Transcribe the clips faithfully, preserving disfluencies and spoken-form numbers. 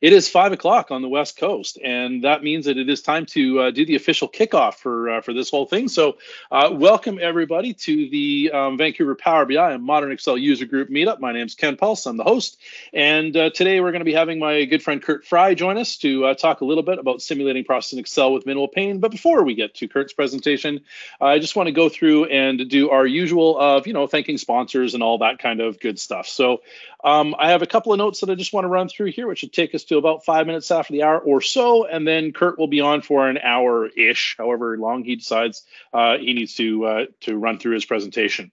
It is five o'clock on the West Coast, and that means that it is time to uh, do the official kickoff for uh, for this whole thing. So uh, welcome, everybody, to the um, Vancouver Power B I and Modern Excel User Group Meetup. My name's Ken Pulse. I'm the host. And uh, today we're going to be having my good friend Curtis Frye join us to uh, talk a little bit about simulating process in Excel with minimal pain. But before we get to Curtis's presentation, I just want to go through and do our usual of, you know, thanking sponsors and all that kind of good stuff. So um, I have a couple of notes that I just want to run through here, which should take us to about five minutes after the hour or so, and then Curtis will be on for an hour-ish, however long he decides uh, he needs to uh, to run through his presentation.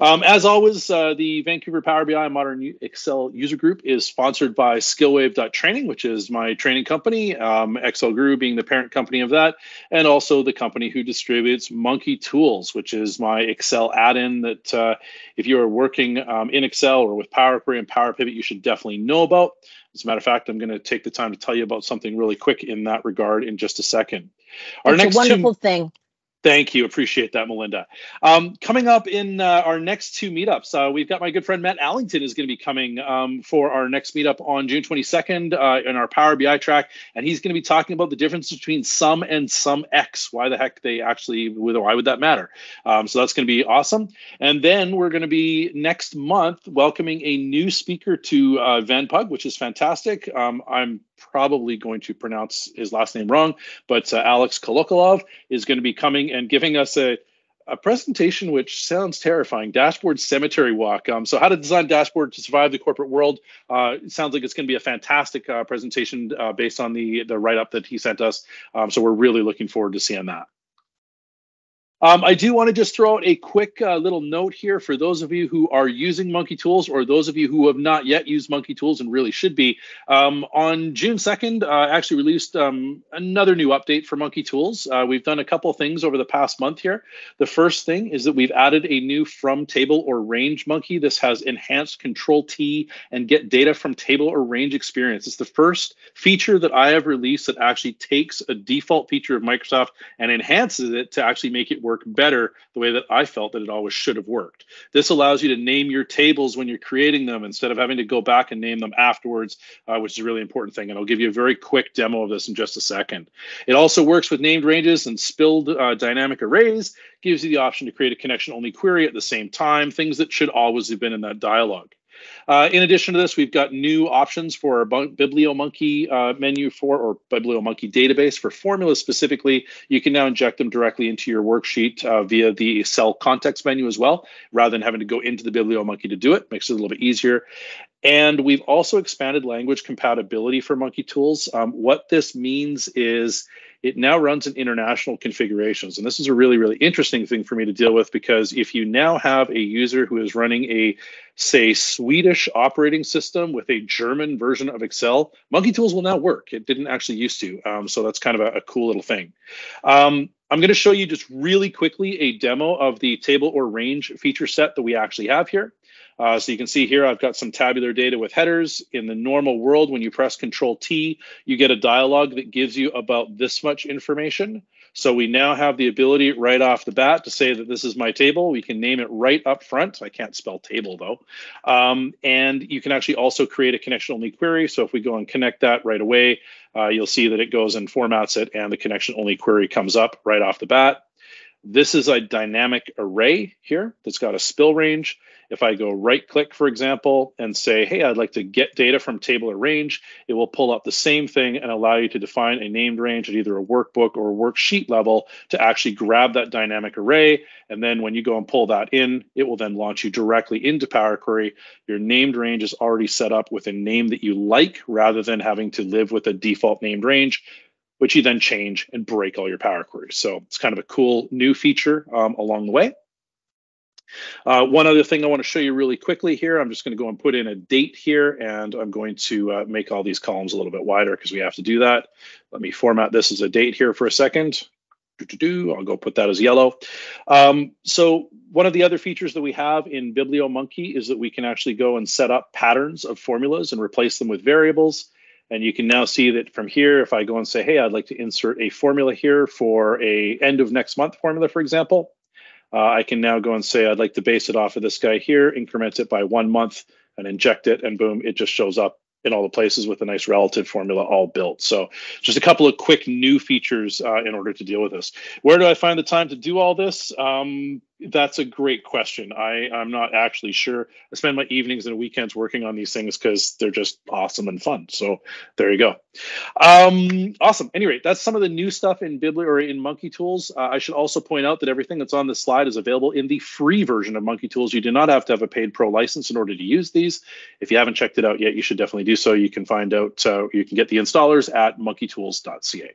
Um, as always, uh, the Vancouver Power B I Modern Excel User Group is sponsored by Skillwave dot training, which is my training company, um, Excel Guru being the parent company of that, and also the company who distributes Monkey Tools, which is my Excel add-in that uh, if you are working um, in Excel or with Power Query and Power Pivot, you should definitely know about. As a matter of fact, I'm going to take the time to tell you about something really quick in that regard in just a second. Our it's next a wonderful thing. Thank you. Appreciate that, Melinda. Um, coming up in uh, our next two meetups, uh, we've got my good friend Matt Allington is going to be coming um, for our next meetup on June twenty-second uh, in our Power B I track. And he's going to be talking about the difference between sum and sum X. Why the heck they actually, why would that matter? Um, so that's going to be awesome. And then we're going to be next month welcoming a new speaker to uh, VanPUG, which is fantastic. Um, I'm probably going to pronounce his last name wrong, but uh, Alex Kolokolov is going to be coming and giving us a, a presentation which sounds terrifying, Dashboard Cemetery Walk. Um, so how to design dashboard to survive the corporate world. Uh, it sounds like it's going to be a fantastic uh, presentation uh, based on the, the write-up that he sent us. Um, so we're really looking forward to seeing that. Um, I do want to just throw out a quick uh, little note here for those of you who are using Monkey Tools or those of you who have not yet used Monkey Tools and really should be. Um, on June second, I uh, actually released um, another new update for Monkey Tools. Uh, we've done a couple things over the past month here. The first thing is that we've added a new from table or range monkey. This has enhanced control T and get data from table or range experience. It's the first feature that I have released that actually takes a default feature of Microsoft and enhances it to actually make it work better the way that I felt that it always should have worked. This allows you to name your tables when you're creating them instead of having to go back and name them afterwards, uh, which is a really important thing. And I'll give you a very quick demo of this in just a second. It also works with named ranges and spilled uh, dynamic arrays, gives you the option to create a connection-only query at the same time, things that should always have been in that dialogue. Uh, in addition to this, we've got new options for our BiblioMonkey uh, menu for, or BiblioMonkey database for formulas specifically. You can now inject them directly into your worksheet uh, via the Excel context menu as well, rather than having to go into the BiblioMonkey to do it. Makes it a little bit easier. And we've also expanded language compatibility for Monkey Tools. Um, what this means is it now runs in international configurations. And this is a really, really interesting thing for me to deal with, because if you now have a user who is running a, say, Swedish operating system with a German version of Excel, Monkey Tools will now work. It didn't actually used to. Um, so that's kind of a, a cool little thing. Um, I'm going to show you just really quickly a demo of the table or range feature set that we actually have here. Uh, so you can see here, I've got some tabular data with headers. In the normal world, when you press Control T, you get a dialog that gives you about this much information. So we now have the ability right off the bat to say that this is my table. We can name it right up front. I can't spell table though. Um, and you can actually also create a connection-only query. So if we go and connect that right away, uh, you'll see that it goes and formats it and the connection-only query comes up right off the bat. This is a dynamic array here that's got a spill range. If I go right click, for example, and say, hey, I'd like to get data from table or range, it will pull up the same thing and allow you to define a named range at either a workbook or a worksheet level to actually grab that dynamic array. And then when you go and pull that in, it will then launch you directly into Power Query. Your named range is already set up with a name that you like rather than having to live with a default named range, which you then change and break all your Power Queries. So it's kind of a cool new feature um, along the way. Uh, one other thing I want to show you really quickly here, I'm just going to go and put in a date here, and I'm going to uh, make all these columns a little bit wider because we have to do that. Let me format this as a date here for a second. I'll go put that as yellow. Um, so one of the other features that we have in BiblioMonkey is that we can actually go and set up patterns of formulas and replace them with variables. And you can now see that from here, if I go and say, hey, I'd like to insert a formula here for a end of next month formula, for example, uh, I can now go and say, I'd like to base it off of this guy here, increment it by one month and inject it, and boom, it just shows up in all the places with a nice relative formula all built. So just a couple of quick new features uh, in order to deal with this. Where do I find the time to do all this? Um, that's a great question. I, I'm not actually sure. I spend my evenings and weekends working on these things because they're just awesome and fun. So there you go. Um, awesome. Anyway, that's some of the new stuff in Biblio or in Monkey Tools. Uh, I should also point out that everything that's on this slide is available in the free version of Monkey Tools. You do not have to have a paid pro license in order to use these. If you haven't checked it out yet, you should definitely do so. You can find out, uh, you can get the installers at monkey tools dot C A.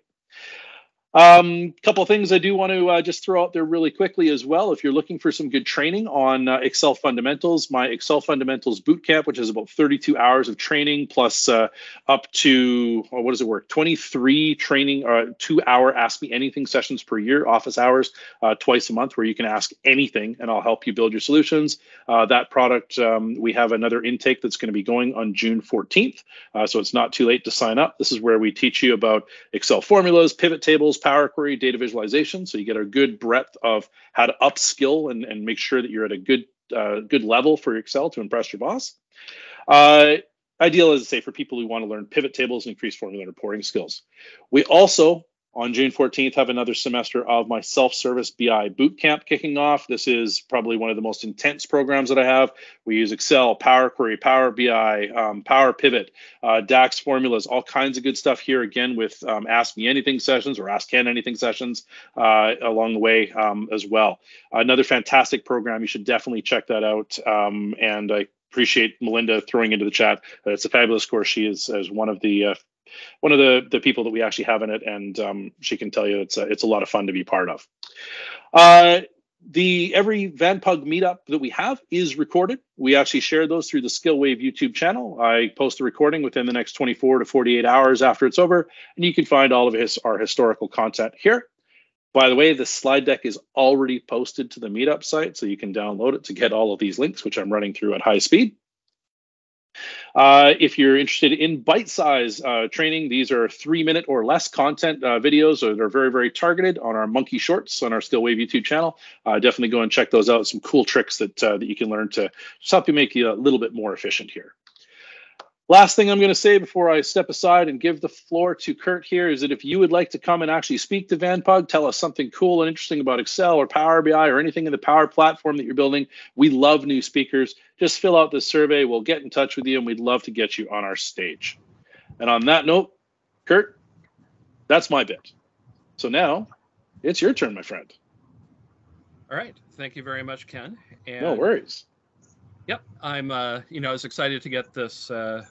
Um, couple of things I do want to uh, just throw out there really quickly as well. If you're looking for some good training on uh, Excel fundamentals, my Excel fundamentals bootcamp, which is about thirty-two hours of training plus uh, up to, oh, what does it work? twenty-three training, uh, two hour Ask Me Anything sessions per year, office hours, uh, twice a month where you can ask anything and I'll help you build your solutions. Uh, that product, um, we have another intake that's going to be going on June fourteenth. Uh, so it's not too late to sign up. This is where we teach you about Excel formulas, pivot tables, Power Query, data visualization, so you get a good breadth of how to upskill and, and make sure that you're at a good uh, good level for Excel to impress your boss. Uh, ideal, as I say, for people who want to learn pivot tables and increase formula and reporting skills. We also, on June fourteenth, have another semester of my self-service B I bootcamp kicking off. This is probably one of the most intense programs that I have. We use Excel, Power Query, Power B I, um, Power Pivot, uh, DAX formulas, all kinds of good stuff here, again, with um, Ask Me Anything sessions or Ask Ken Anything sessions uh, along the way um, as well. Another fantastic program. You should definitely check that out. Um, and I appreciate Melinda throwing into the chat. Uh, it's a fabulous course. She is, is one of the uh, one of the, the people that we actually have in it, and um, she can tell you it's a, it's a lot of fun to be part of. Uh, the every VanPUG meetup that we have is recorded. We actually share those through the Skillwave YouTube channel. I post the recording within the next twenty-four to forty-eight hours after it's over, and you can find all of his, our historical content here. By the way, this slide deck is already posted to the meetup site, so you can download it to get all of these links, which I'm running through at high speed. Uh, if you're interested in bite-size uh, training, these are three-minute or less content uh, videos that are very, very targeted on our Monkey Shorts on our Skillwave YouTube channel. Uh, definitely go and check those out. Some cool tricks that, uh, that you can learn to just help you make you a little bit more efficient here. Last thing I'm going to say before I step aside and give the floor to Kurt here is that if you would like to come and actually speak to VanPUG, tell us something cool and interesting about Excel or Power B I or anything in the Power Platform that you're building. We love new speakers. Just fill out this survey. We'll get in touch with you, and we'd love to get you on our stage. And on that note, Kurt, that's my bit. So now it's your turn, my friend. All right. Thank you very much, Ken. And no worries. Yep. I'm, uh, you know, I was excited to get this uh,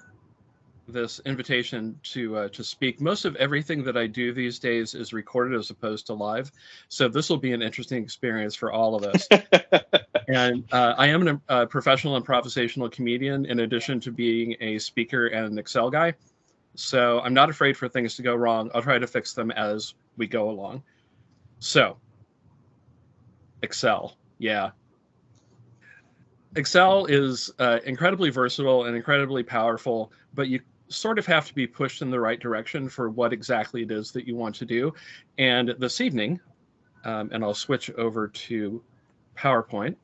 this invitation to uh, to speak. Most of everything that I do these days is recorded as opposed to live, so this will be an interesting experience for all of us. And uh, I am an, a professional and improvisational comedian, in addition to being a speaker and an Excel guy. So I'm not afraid for things to go wrong. I'll try to fix them as we go along. So, Excel, yeah. Excel is uh, incredibly versatile and incredibly powerful, but you sort of have to be pushed in the right direction for what exactly it is that you want to do. And this evening, um, and I'll switch over to PowerPoint,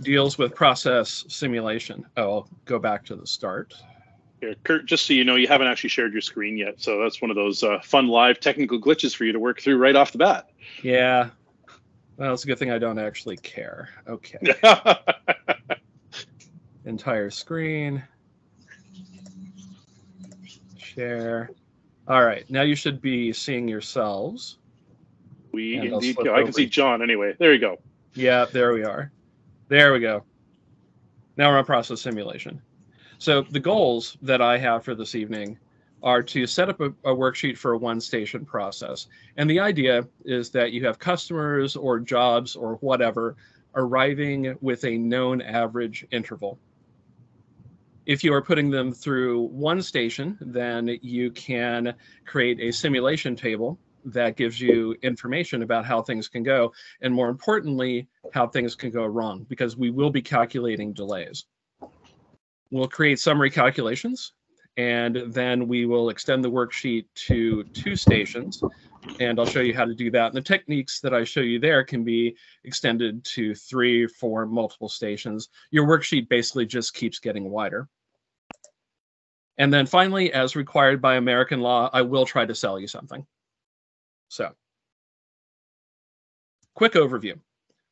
deals with process simulation. Oh, I'll go back to the start. Here, Kurt, just so you know, you haven't actually shared your screen yet. So that's one of those uh, fun live technical glitches for you to work through right off the bat. Yeah. Well, it's a good thing I don't actually care. Okay. Entire screen. Share. All right. Now you should be seeing yourselves. We indeed go. I can see John anyway. There you go. Yeah, there we are. There we go. Now we're on process simulation. So the goals that I have for this evening are to set up a, a worksheet for a one-station process. And the idea is that you have customers or jobs or whatever arriving with a known average interval. If you are putting them through one station, then you can create a simulation table that gives you information about how things can go, and more importantly, how things can go wrong, because we will be calculating delays. We'll create summary calculations, and then we will extend the worksheet to two stations, and I'll show you how to do that. And the techniques that I show you there can be extended to three, four, multiple stations. Your worksheet basically just keeps getting wider. And then finally, as required by American law, I will try to sell you something. So, quick overview.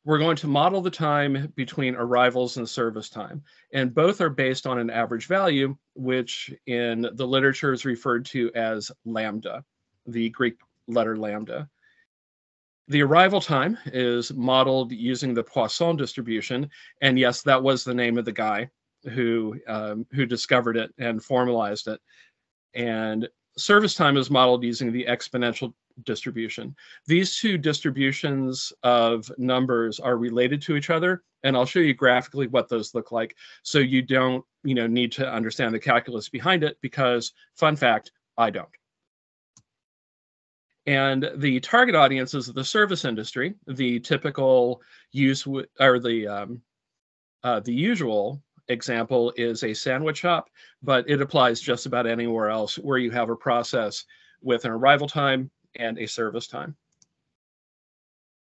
We're going to model the time between arrivals and service time, and both are based on an average value, which in the literature is referred to as lambda, the Greek letter lambda. The arrival time is modeled using the Poisson distribution, and yes, that was the name of the guy who um, who discovered it and formalized it. And service time is modeled using the exponential distribution. These two distributions of numbers are related to each other, and I'll show you graphically what those look like, so you don't, you know, need to understand the calculus behind it, because fun fact, I don't. And the target audience is the service industry. The typical use or the um, uh, the usual example is a sandwich shop, but it applies just about anywhere else where you have a process with an arrival time and a service time.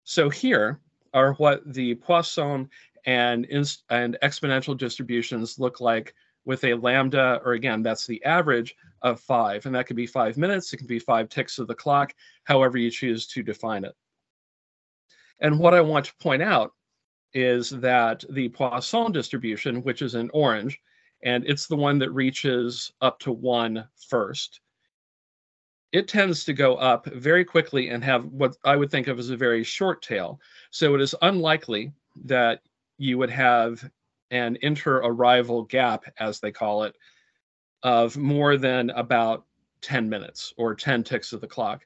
So here are what the Poisson and, and exponential distributions look like with a lambda, or again, that's the average of five. And that could be five minutes, it can be five ticks of the clock, however you choose to define it. And what I want to point out is that the Poisson distribution, which is in orange, and it's the one that reaches up to one first, it tends to go up very quickly and have what I would think of as a very short tail. So it is unlikely that you would have an inter-arrival gap, as they call it, of more than about ten minutes or ten ticks of the clock.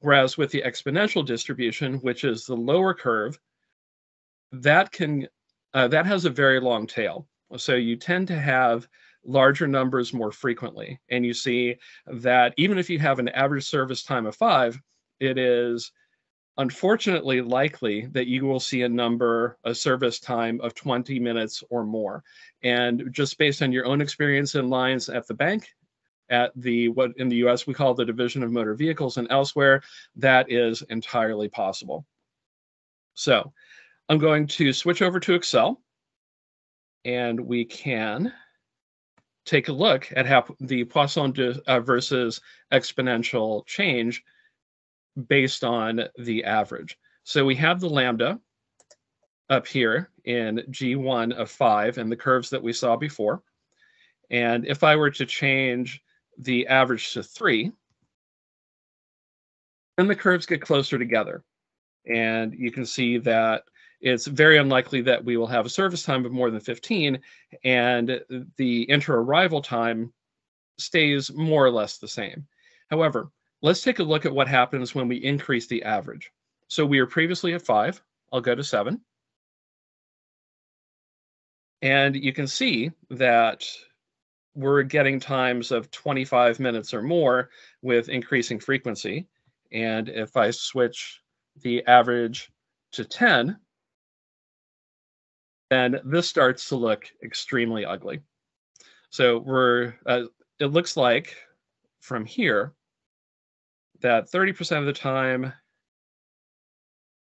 Whereas with the exponential distribution, which is the lower curve, that can uh, that has a very long tail. So you tend to have larger numbers more frequently. And you see that even if you have an average service time of five, it is unfortunately likely that you will see a number, a service time of twenty minutes or more. And just based on your own experience in lines at the bank, at the what in the U S we call the Division of Motor Vehicles and elsewhere, that is entirely possible. So I'm going to switch over to Excel, and we can take a look at how the Poisson uh, versus exponential change based on the average. So we have the lambda up here in G one of five and the curves that we saw before. And if I were to change the average to three, then the curves get closer together. And you can see that it's very unlikely that we will have a service time of more than fifteen, and the inter-arrival time stays more or less the same. However, let's take a look at what happens when we increase the average. So we were previously at five. I'll go to seven. And you can see that we're getting times of twenty-five minutes or more with increasing frequency. And if I switch the average to ten, then this starts to look extremely ugly. So we're, uh, it looks like from here that thirty percent of the time,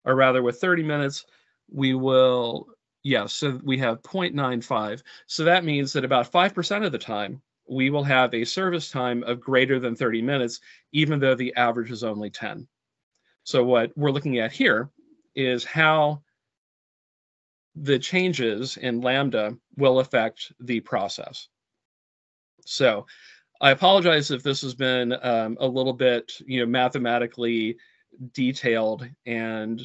or rather with thirty minutes, we will, yeah, so we have zero point nine five. So that means that about five percent of the time, we will have a service time of greater than thirty minutes, even though the average is only ten. So what we're looking at here is how the changes in lambda will affect the process. So I apologize if this has been um, a little bit, you know, mathematically detailed, and,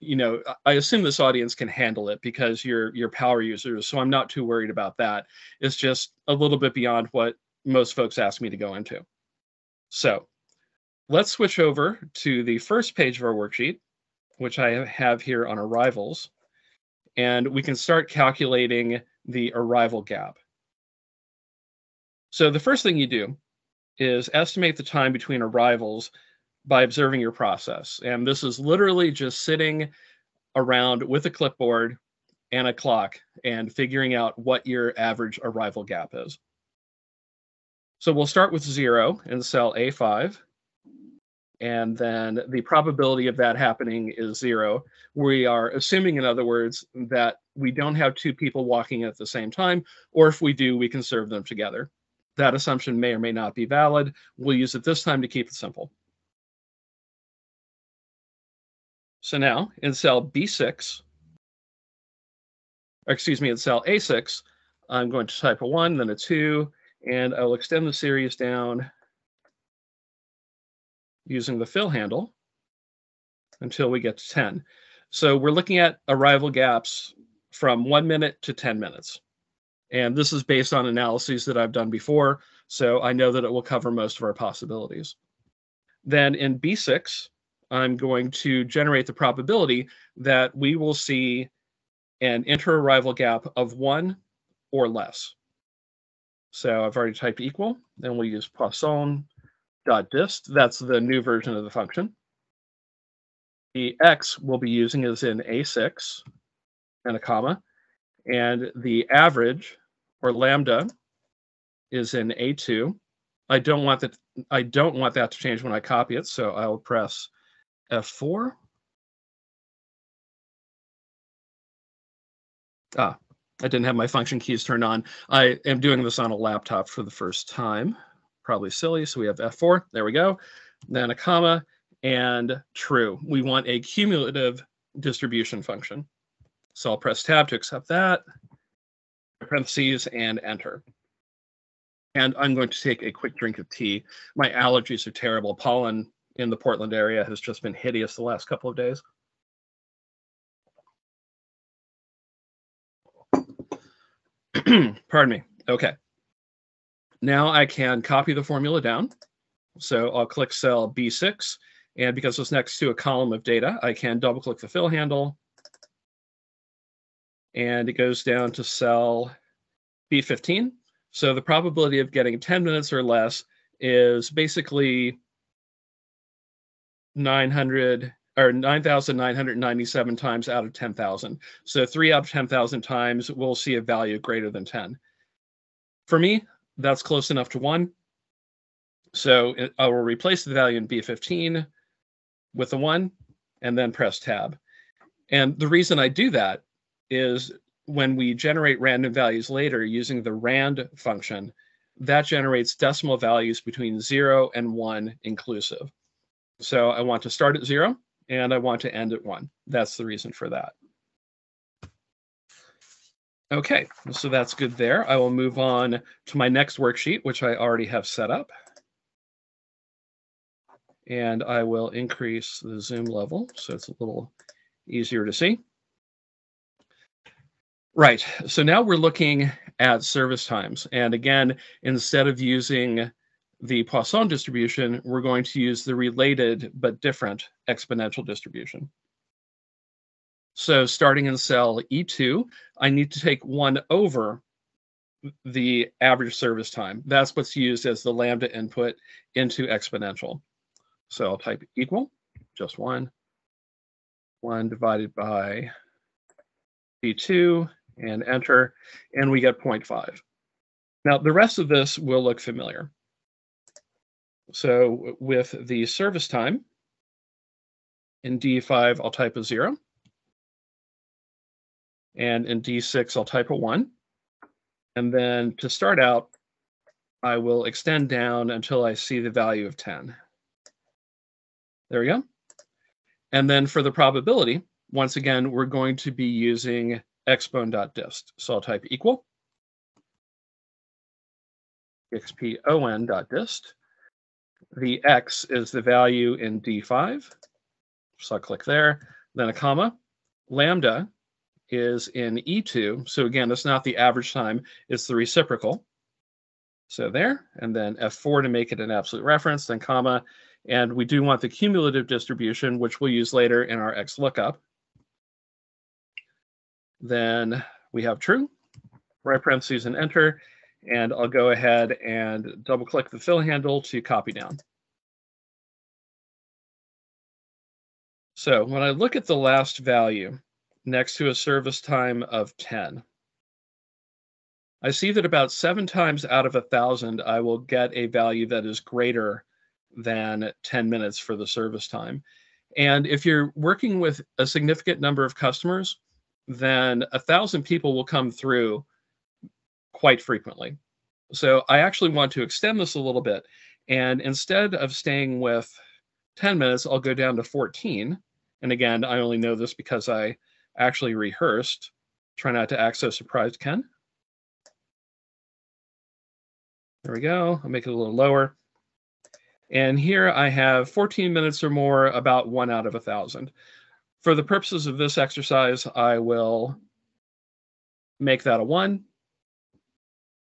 you know, I assume this audience can handle it because you're, you're power users, so I'm not too worried about that. It's just a little bit beyond what most folks ask me to go into. So let's switch over to the first page of our worksheet, which I have here on arrivals, and we can start calculating the arrival gap. So the first thing you do is estimate the time between arrivals by observing your process. And this is literally just sitting around with a clipboard and a clock and figuring out what your average arrival gap is. So we'll start with zero in cell A five. And then the probability of that happening is zero. We are assuming, in other words, that we don't have two people walking at the same time, or if we do, we can serve them together. That assumption may or may not be valid. We'll use it this time to keep it simple. So now in cell B six, excuse me, in cell A six, I'm going to type a one, then a two, and I'll extend the series down using the fill handle until we get to ten. So we're looking at arrival gaps from one minute to ten minutes. And this is based on analyses that I've done before, so I know that it will cover most of our possibilities. Then in B six, I'm going to generate the probability that we will see an inter-arrival gap of one or less. So I've already typed equal, and we'll use Poisson dot dist. That's the new version of the function. The x we'll be using is in A six and a comma, and the average or lambda is in A two. I don't want that. I don't want that to change when I copy it, so I'll press F four. Ah, I didn't have my function keys turned on. I am doing this on a laptop for the first time. Probably silly. So we have F four. There we go. Then a comma and true. We want a cumulative distribution function. So I'll press tab to accept that, parentheses, and enter. And I'm going to take a quick drink of tea. My allergies are terrible. Pollen in the Portland area has just been hideous the last couple of days. Pardon me. Okay. Now I can copy the formula down. So I'll click cell B six. And because it's next to a column of data, I can double click the fill handle. And it goes down to cell B fifteen. So the probability of getting ten minutes or less is basically nine thousand nine hundred ninety-seven times out of ten thousand. So three out of ten thousand times, we'll see a value greater than ten. For me, that's close enough to one. So I will replace the value in B fifteen with the one and then press tab. And the reason I do that is when we generate random values later using the rand function, that generates decimal values between zero and one inclusive. So I want to start at zero and I want to end at one. That's the reason for that. Okay, so that's good there. I will move on to my next worksheet, which I already have set up. And I will increase the zoom level so it's a little easier to see. Right, so now we're looking at service times. And again, instead of using the Poisson distribution, we're going to use the related but different exponential distribution. So starting in cell E two, I need to take one over the average service time. That's what's used as the lambda input into exponential. So I'll type equal, just one, one divided by E two, and enter, and we get zero point five. Now, the rest of this will look familiar. So with the service time, in D five, I'll type a zero. And in D six, I'll type a one. And then to start out, I will extend down until I see the value of ten. There we go. And then for the probability, once again, we're going to be using X P O N dot dist. So I'll type equal X P O N dot dist. The X is the value in D five. So I'll click there, then a comma. Lambda is in E two. So again, it's not the average time, it's the reciprocal. So there, and then F four to make it an absolute reference, then comma. And we do want the cumulative distribution, which we'll use later in our X lookup. Then we have true, right parentheses and enter. And I'll go ahead and double click the fill handle to copy down. So when I look at the last value next to a service time of ten, I see that about seven times out of a thousand, I will get a value that is greater than ten minutes for the service time. And if you're working with a significant number of customers, then a thousand people will come through quite frequently. So I actually want to extend this a little bit. And instead of staying with ten minutes, I'll go down to fourteen. And again, I only know this because I actually rehearsed. Try not to act so surprised, Ken. There we go. I'll make it a little lower. And here I have fourteen minutes or more, about one out of a thousand. For the purposes of this exercise, I will make that a one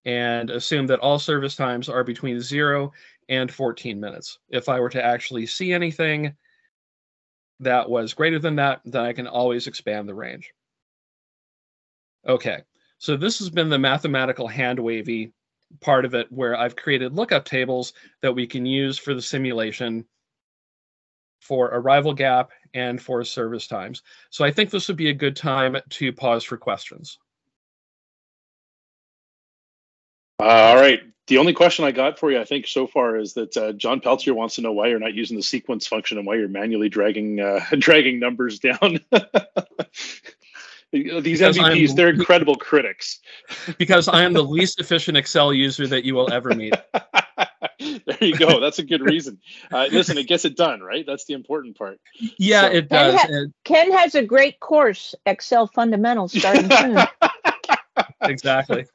and assume that all service times are between zero and fourteen minutes. If I were to actually see anything that was greater than that, then I can always expand the range. Okay, so this has been the mathematical hand-wavy part of it, where I've created lookup tables that we can use for the simulation for arrival gap and for service times. So I think this would be a good time to pause for questions. All right. The only question I got for you, I think, so far is that uh, John Peltier wants to know why you're not using the sequence function and why you're manually dragging uh, dragging numbers down. These because M V Ps, I'm, they're incredible critics. Because I am the least efficient Excel user that you will ever meet. There you go. That's a good reason. Uh, listen, it gets it done, right? That's the important part. Yeah, so. It does. Ken, ha Ken has a great course, Excel Fundamentals, starting soon. Exactly.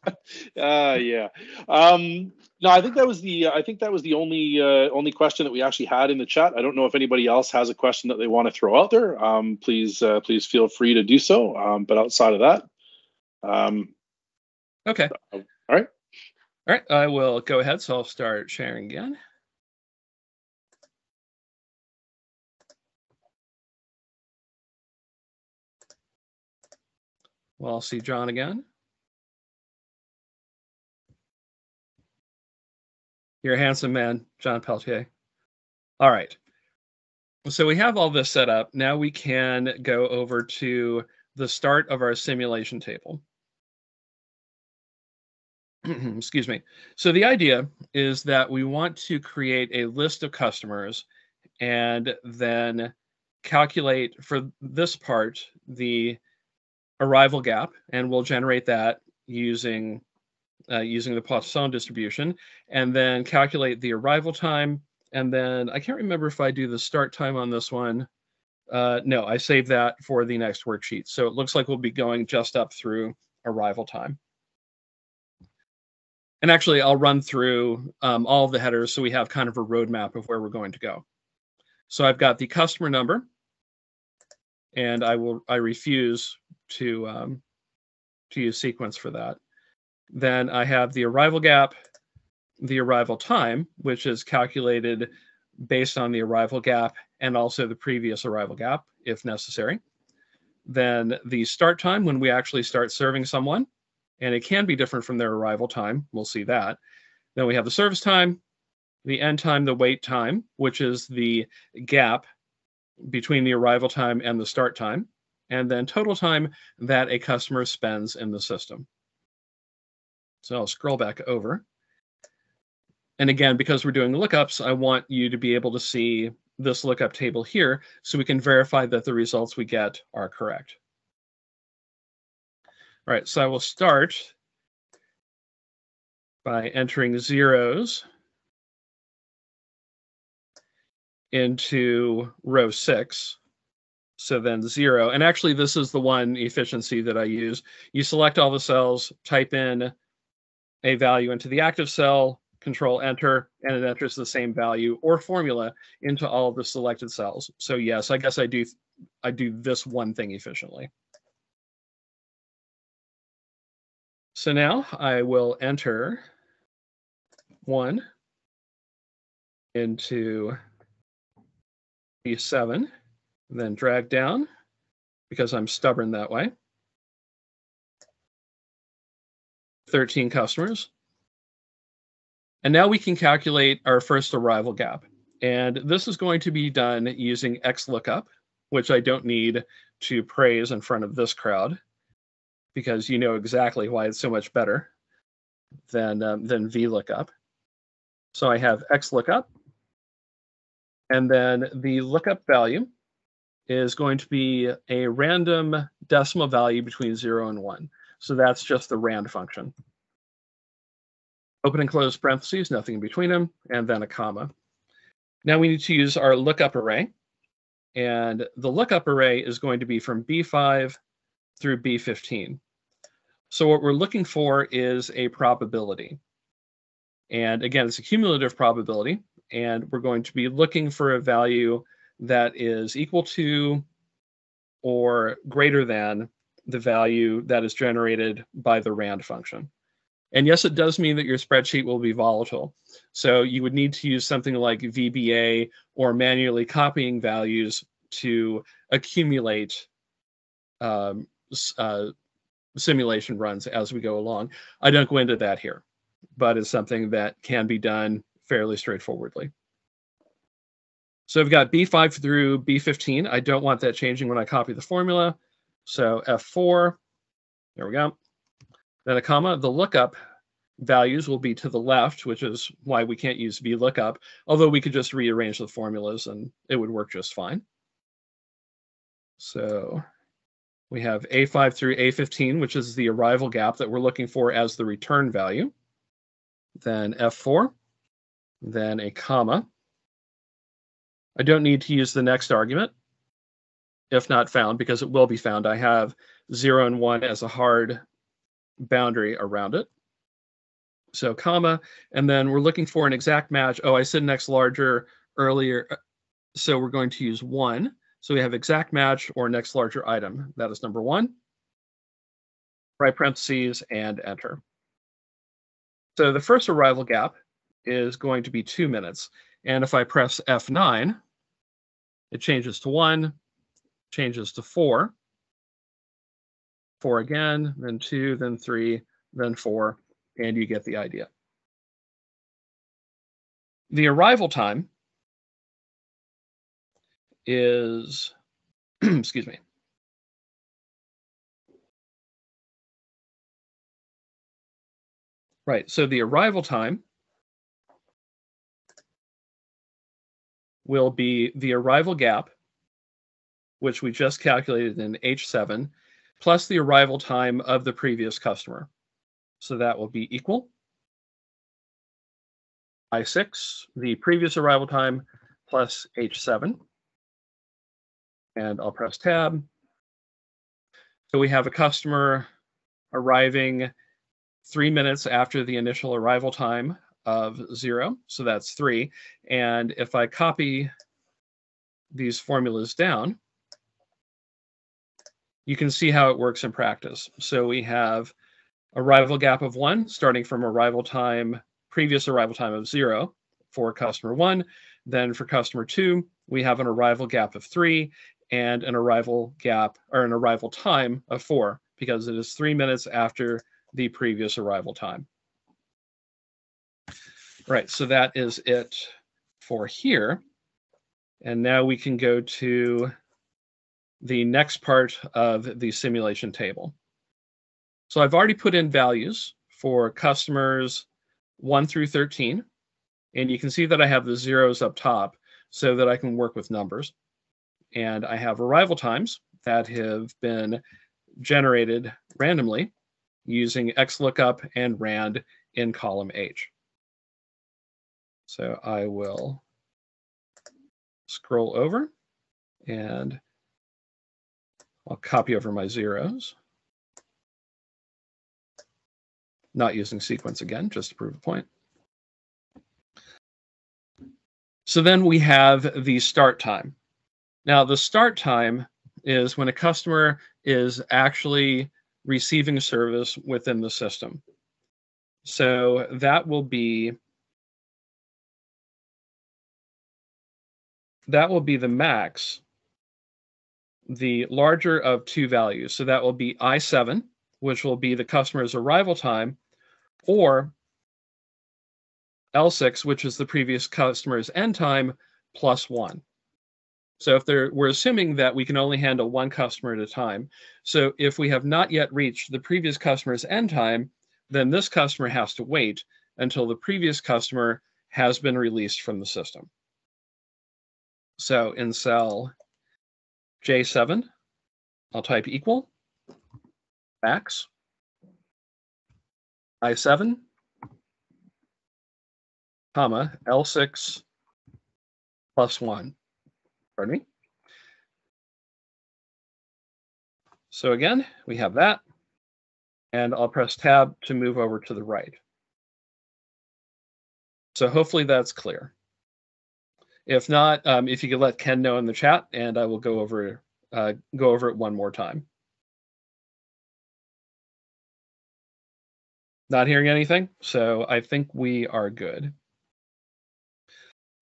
Uh, yeah. Um, no, I think that was the. I think that was the only uh, only question that we actually had in the chat. I don't know if anybody else has a question that they want to throw out there. Um, please, uh, please feel free to do so. Um, but outside of that, um, okay. So, all right. All right. I will go ahead. So I'll start sharing again. Well, I'll see John again. You're a handsome man, John Peltier. All right. So we have all this set up. Now we can go over to the start of our simulation table. Excuse me. So the idea is that we want to create a list of customers and then calculate for this part the arrival gap, and we'll generate that using Uh, using the Poisson distribution, and then calculate the arrival time. And then I can't remember if I do the start time on this one. Uh, no, I save that for the next worksheet. So it looks like we'll be going just up through arrival time. And actually, I'll run through um, all of the headers so we have kind of a roadmap of where we're going to go. So I've got the customer number, and I will I refuse to um, to use sequence for that. Then I have the arrival gap, the arrival time, which is calculated based on the arrival gap and also the previous arrival gap, if necessary. Then the start time, when we actually start serving someone, and it can be different from their arrival time. We'll see that. Then we have the service time, the end time, the wait time, which is the gap between the arrival time and the start time, and then total time that a customer spends in the system. So I'll scroll back over. And again, because we're doing lookups, I want you to be able to see this lookup table here so we can verify that the results we get are correct. All right, so I will start by entering zeros into row six. So then zero, and actually this is the one efficiency that I use. You select all the cells, type in a value into the active cell, control enter, and it enters the same value or formula into all of the selected cells. So yes, I guess I do I do this one thing efficiently. So now I will enter one into B seven, then drag down because I'm stubborn that way. thirteen customers. And now we can calculate our first arrival gap. And this is going to be done using X lookup, which I don't need to praise in front of this crowd because you know exactly why it's so much better than, um, than V lookup. So I have X lookup. And then the lookup value is going to be a random decimal value between zero and one. So that's just the rand function. open and close parentheses, nothing in between them, and then a comma. Now we need to use our lookup array. And the lookup array is going to be from B five through B fifteen. So what we're looking for is a probability. And again, it's a cumulative probability. And we're going to be looking for a value that is equal to or greater than the value that is generated by the rand function. And yes, it does mean that your spreadsheet will be volatile. So you would need to use something like V B A or manually copying values to accumulate um, uh, simulation runs as we go along. I don't go into that here, but it's something that can be done fairly straightforwardly. So I've got B five through B fifteen. I don't want that changing when I copy the formula. So F four, there we go. Then a comma. The lookup values will be to the left, which is why we can't use VLOOKUP, although we could just rearrange the formulas and it would work just fine. So we have A five through A fifteen, which is the arrival gap that we're looking for as the return value. Then F four, then a comma. I don't need to use the next argument, if not found, because it will be found. I have zero and one as a hard boundary around it. So comma, and then we're looking for an exact match. Oh, I said next larger earlier. So we're going to use one. So we have exact match or next larger item. That is number one. Right parentheses and enter. So the first arrival gap is going to be two minutes. And if I press F nine, it changes to one, changes to four, four again, then two, then three, then four, and you get the idea. The arrival time is, excuse me. Right, so the arrival time will be the arrival gap, which we just calculated in H seven, plus the arrival time of the previous customer. So that will be equal I six, the previous arrival time, plus H seven. And I'll press tab. So we have a customer arriving three minutes after the initial arrival time of zero. So that's three. And if I copy these formulas down, you can see how it works in practice. So we have arrival gap of one, starting from arrival time, previous arrival time of zero for customer one. Then for customer two, we have an arrival gap of three and an arrival gap or an arrival time of four, because it is three minutes after the previous arrival time. Right, so that is it for here. And now we can go to the next part of the simulation table. So I've already put in values for customers one through thirteen, and you can see that I have the zeros up top so that I can work with numbers. And I have arrival times that have been generated randomly using X lookup and rand in column H. So I will scroll over and I'll copy over my zeros. Not using sequence again, just to prove a point. So then we have the start time. Now the start time is when a customer is actually receiving service within the system. So that will be that will be the max, the larger of two values. So that will be I seven, which will be the customer's arrival time, or L six, which is the previous customer's end time, plus one. So if there, we're assuming that we can only handle one customer at a time. So if we have not yet reached the previous customer's end time, then this customer has to wait until the previous customer has been released from the system. So in cell J seven, I'll type equal, max, I seven, comma, L six plus one. Pardon me. So again, we have that. And I'll press tab to move over to the right. So hopefully that's clear. If not, um, if you could let Ken know in the chat, and I will go over uh, go over it one more time. Not hearing anything, so I think we are good.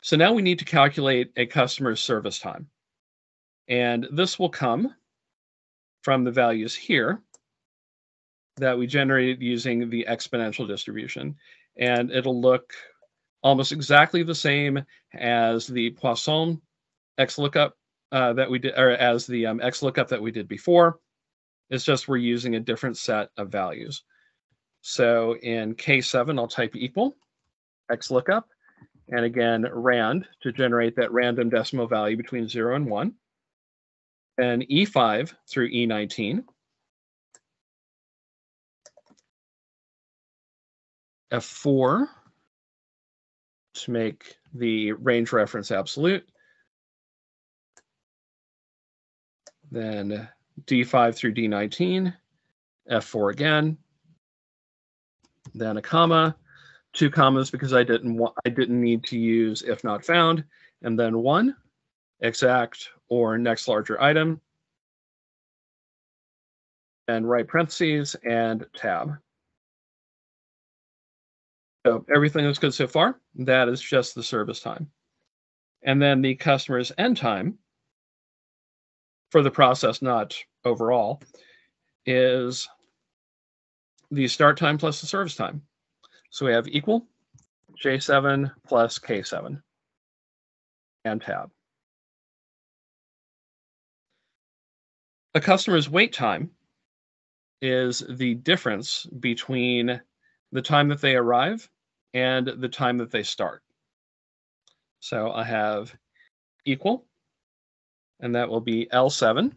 So now we need to calculate a customer's service time. And this will come from the values here that we generated using the exponential distribution. And it'll look almost exactly the same as the Poisson XLOOKUP uh, that we did, or as the um, XLOOKUP that we did before. It's just we're using a different set of values. So in K seven, I'll type equal XLOOKUP, and again, rand to generate that random decimal value between zero and one. Then E five through E nineteen. F four to make the range reference absolute. Then D five through D nineteen, F four again. Then a comma, two commas because I didn't want, I didn't need to use if not found, and then one, exact or next larger item, and right parentheses and tab. So everything looks good so far. That is just the service time. And then the customer's end time for the process, not overall, is the start time plus the service time. So we have equal J seven plus K seven and tab. A customer's wait time is the difference between the time that they arrive and the time that they start. So I have equal, and that will be L seven.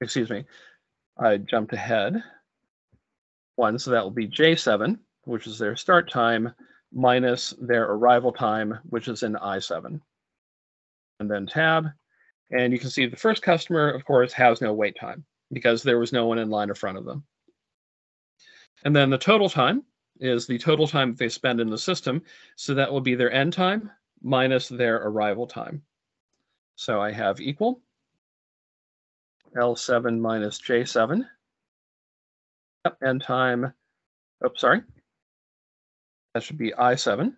Excuse me. I jumped ahead one, so that will be J seven, which is their start time, minus their arrival time, which is in I seven. And then tab. And you can see the first customer, of course, has no wait time because there was no one in line in front of them. And then the total time is the total time that they spend in the system. So that will be their end time minus their arrival time. So I have equal L seven minus J seven, yep, end time, oops, sorry, that should be I seven,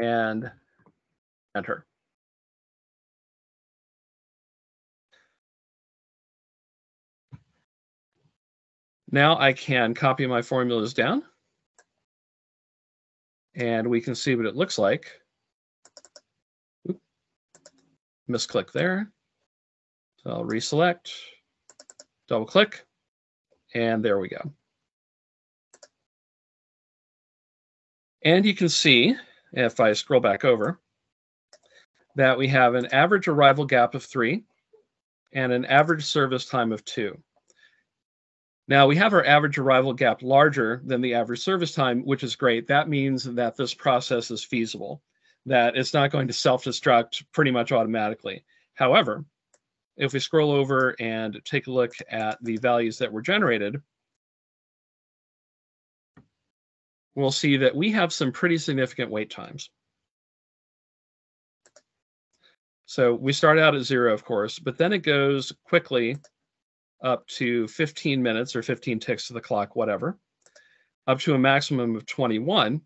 and enter. Now I can copy my formulas down, and we can see what it looks like. Misclick there. So I'll reselect, double click, and there we go. And you can see, if I scroll back over, that we have an average arrival gap of three and an average service time of two. Now we have our average arrival gap larger than the average service time, which is great. That means that this process is feasible, that it's not going to self-destruct pretty much automatically. However, if we scroll over and take a look at the values that were generated, we'll see that we have some pretty significant wait times. So we start out at zero, of course, but then it goes quickly up to fifteen minutes or fifteen ticks to the clock, whatever, up to a maximum of twenty-one.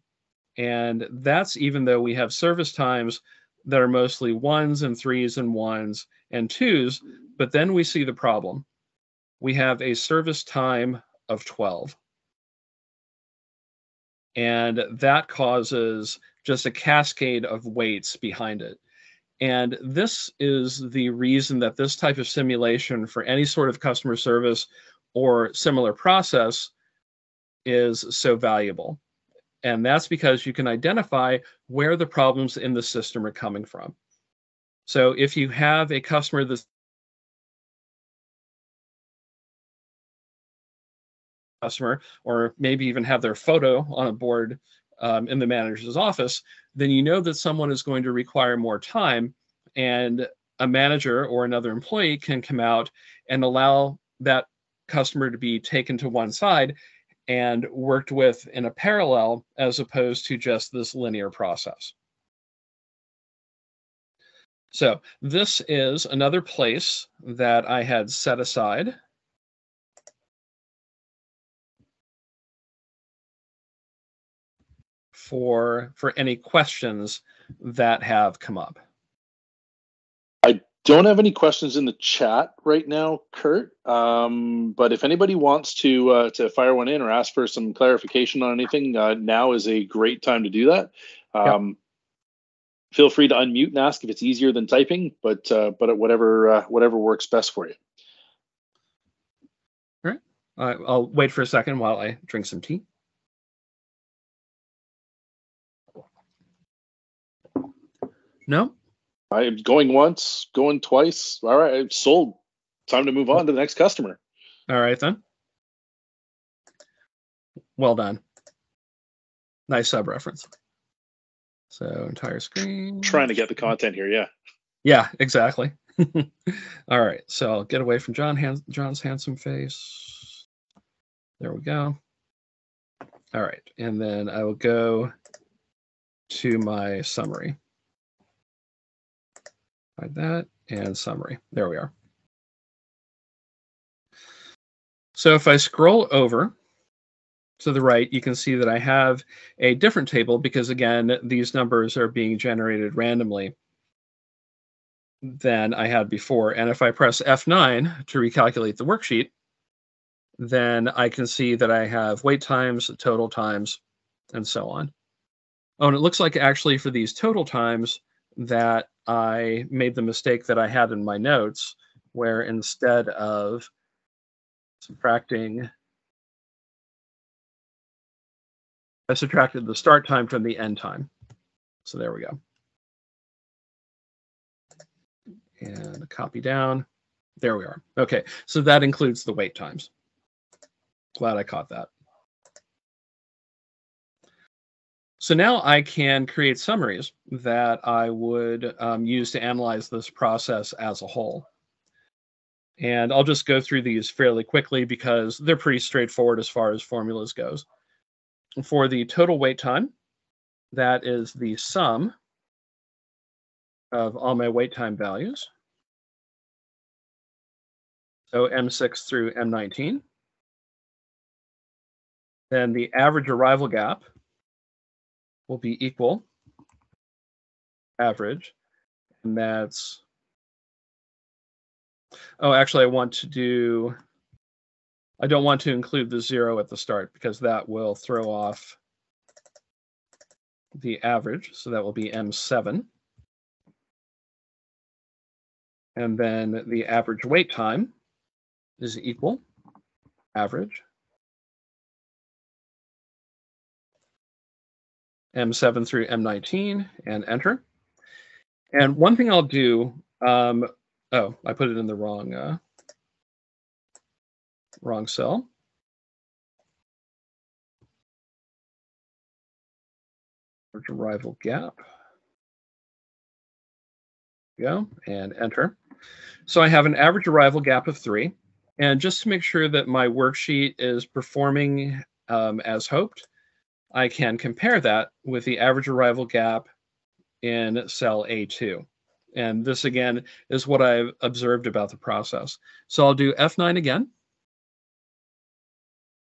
And that's even though we have service times that are mostly ones and threes and ones and twos, but then we see the problem. We have a service time of twelve. And that causes just a cascade of waits behind it. And this is the reason that this type of simulation for any sort of customer service or similar process is so valuable. And that's because you can identify where the problems in the system are coming from. So if you have a customer that's customer, or maybe even have their photo on a board um, in the manager's office, then you know that someone is going to require more time, and a manager or another employee can come out and allow that customer to be taken to one side and worked with in a parallel, as opposed to just this linear process. So this is another place that I had set aside. For, for any questions that have come up. I don't have any questions in the chat right now, Kurt. Um, but if anybody wants to uh, to fire one in or ask for some clarification on anything, uh, now is a great time to do that. Um, yeah. Feel free to unmute and ask if it's easier than typing, but uh, but whatever uh, whatever works best for you. All right. All right. I'll wait for a second while I drink some tea. No, I'm going once, going twice. All right, I've sold. Time to move on to the next customer. All right, then. Well done. Nice sub reference. So entire screen. Trying to get the content here. Yeah. Yeah, exactly. All right. So I'll get away from John Han- John's handsome face. There we go. All right. And then I will go to my summary. Like that, and summary. There we are. So if I scroll over to the right, you can see that I have a different table because, again, these numbers are being generated randomly than I had before. And if I press F nine to recalculate the worksheet, then I can see that I have wait times, total times, and so on. Oh, and it looks like actually for these total times that I made the mistake that I had in my notes, where instead of subtracting, I subtracted the start time from the end time. So there we go. And a copy down. There we are. Okay, so that includes the wait times. Glad I caught that. So now I can create summaries that I would um, use to analyze this process as a whole. And I'll just go through these fairly quickly because they're pretty straightforward as far as formulas goes. For the total wait time, that is the sum of all my wait time values. So M six through M nineteen. Then the average arrival gap will be equal average, and that's, oh, actually I want to do, I don't want to include the zero at the start because that will throw off the average, so that will be M seven. And then the average wait time is equal average M seven through M nineteen, and enter. And one thing I'll do, um, oh, I put it in the wrong, uh, wrong cell. Arrival gap. Go and enter. So I have an average arrival gap of three. And just to make sure that my worksheet is performing um, as hoped, I can compare that with the average arrival gap in cell A two. And this, again, is what I've observed about the process. So I'll do F nine again.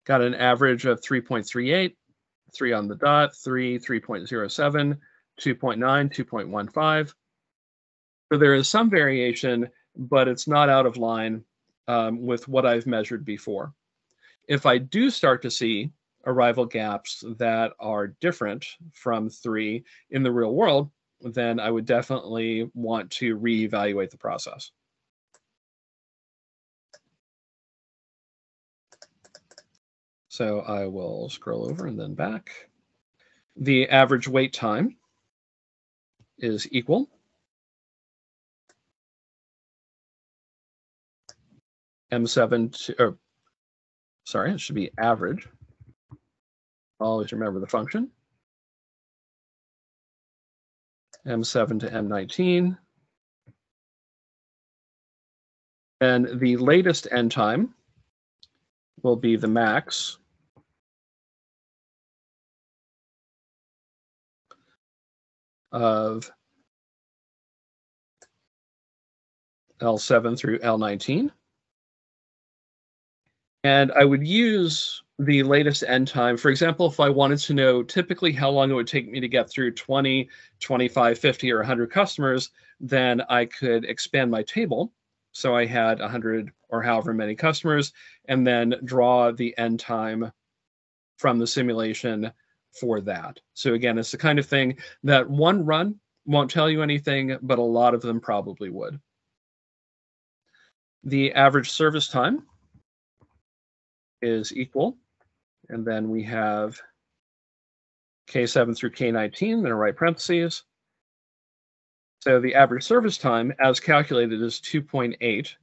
Got an average of three point three eight, three on the dot, three, three point zero seven, two point nine, two point one five. So there is some variation, but it's not out of line um, with what I've measured before. If I do start to see arrival gaps that are different from three in the real world, then I would definitely want to reevaluate the process. So I will scroll over and then back. The average wait time is equal M seven to, or sorry, it should be average. Always remember the function. M seven to M nineteen. And the latest end time will be the max. Of L seven through L nineteen. And I would use the latest end time. For example, if I wanted to know typically how long it would take me to get through twenty, twenty-five, fifty, or one hundred customers, then I could expand my table. So I had one hundred or however many customers, and then draw the end time from the simulation for that. So again, it's the kind of thing that one run won't tell you anything, but a lot of them probably would. The average service time is equal, and then we have K seven through K nineteen, then right parentheses. So the average service time as calculated is two point eight,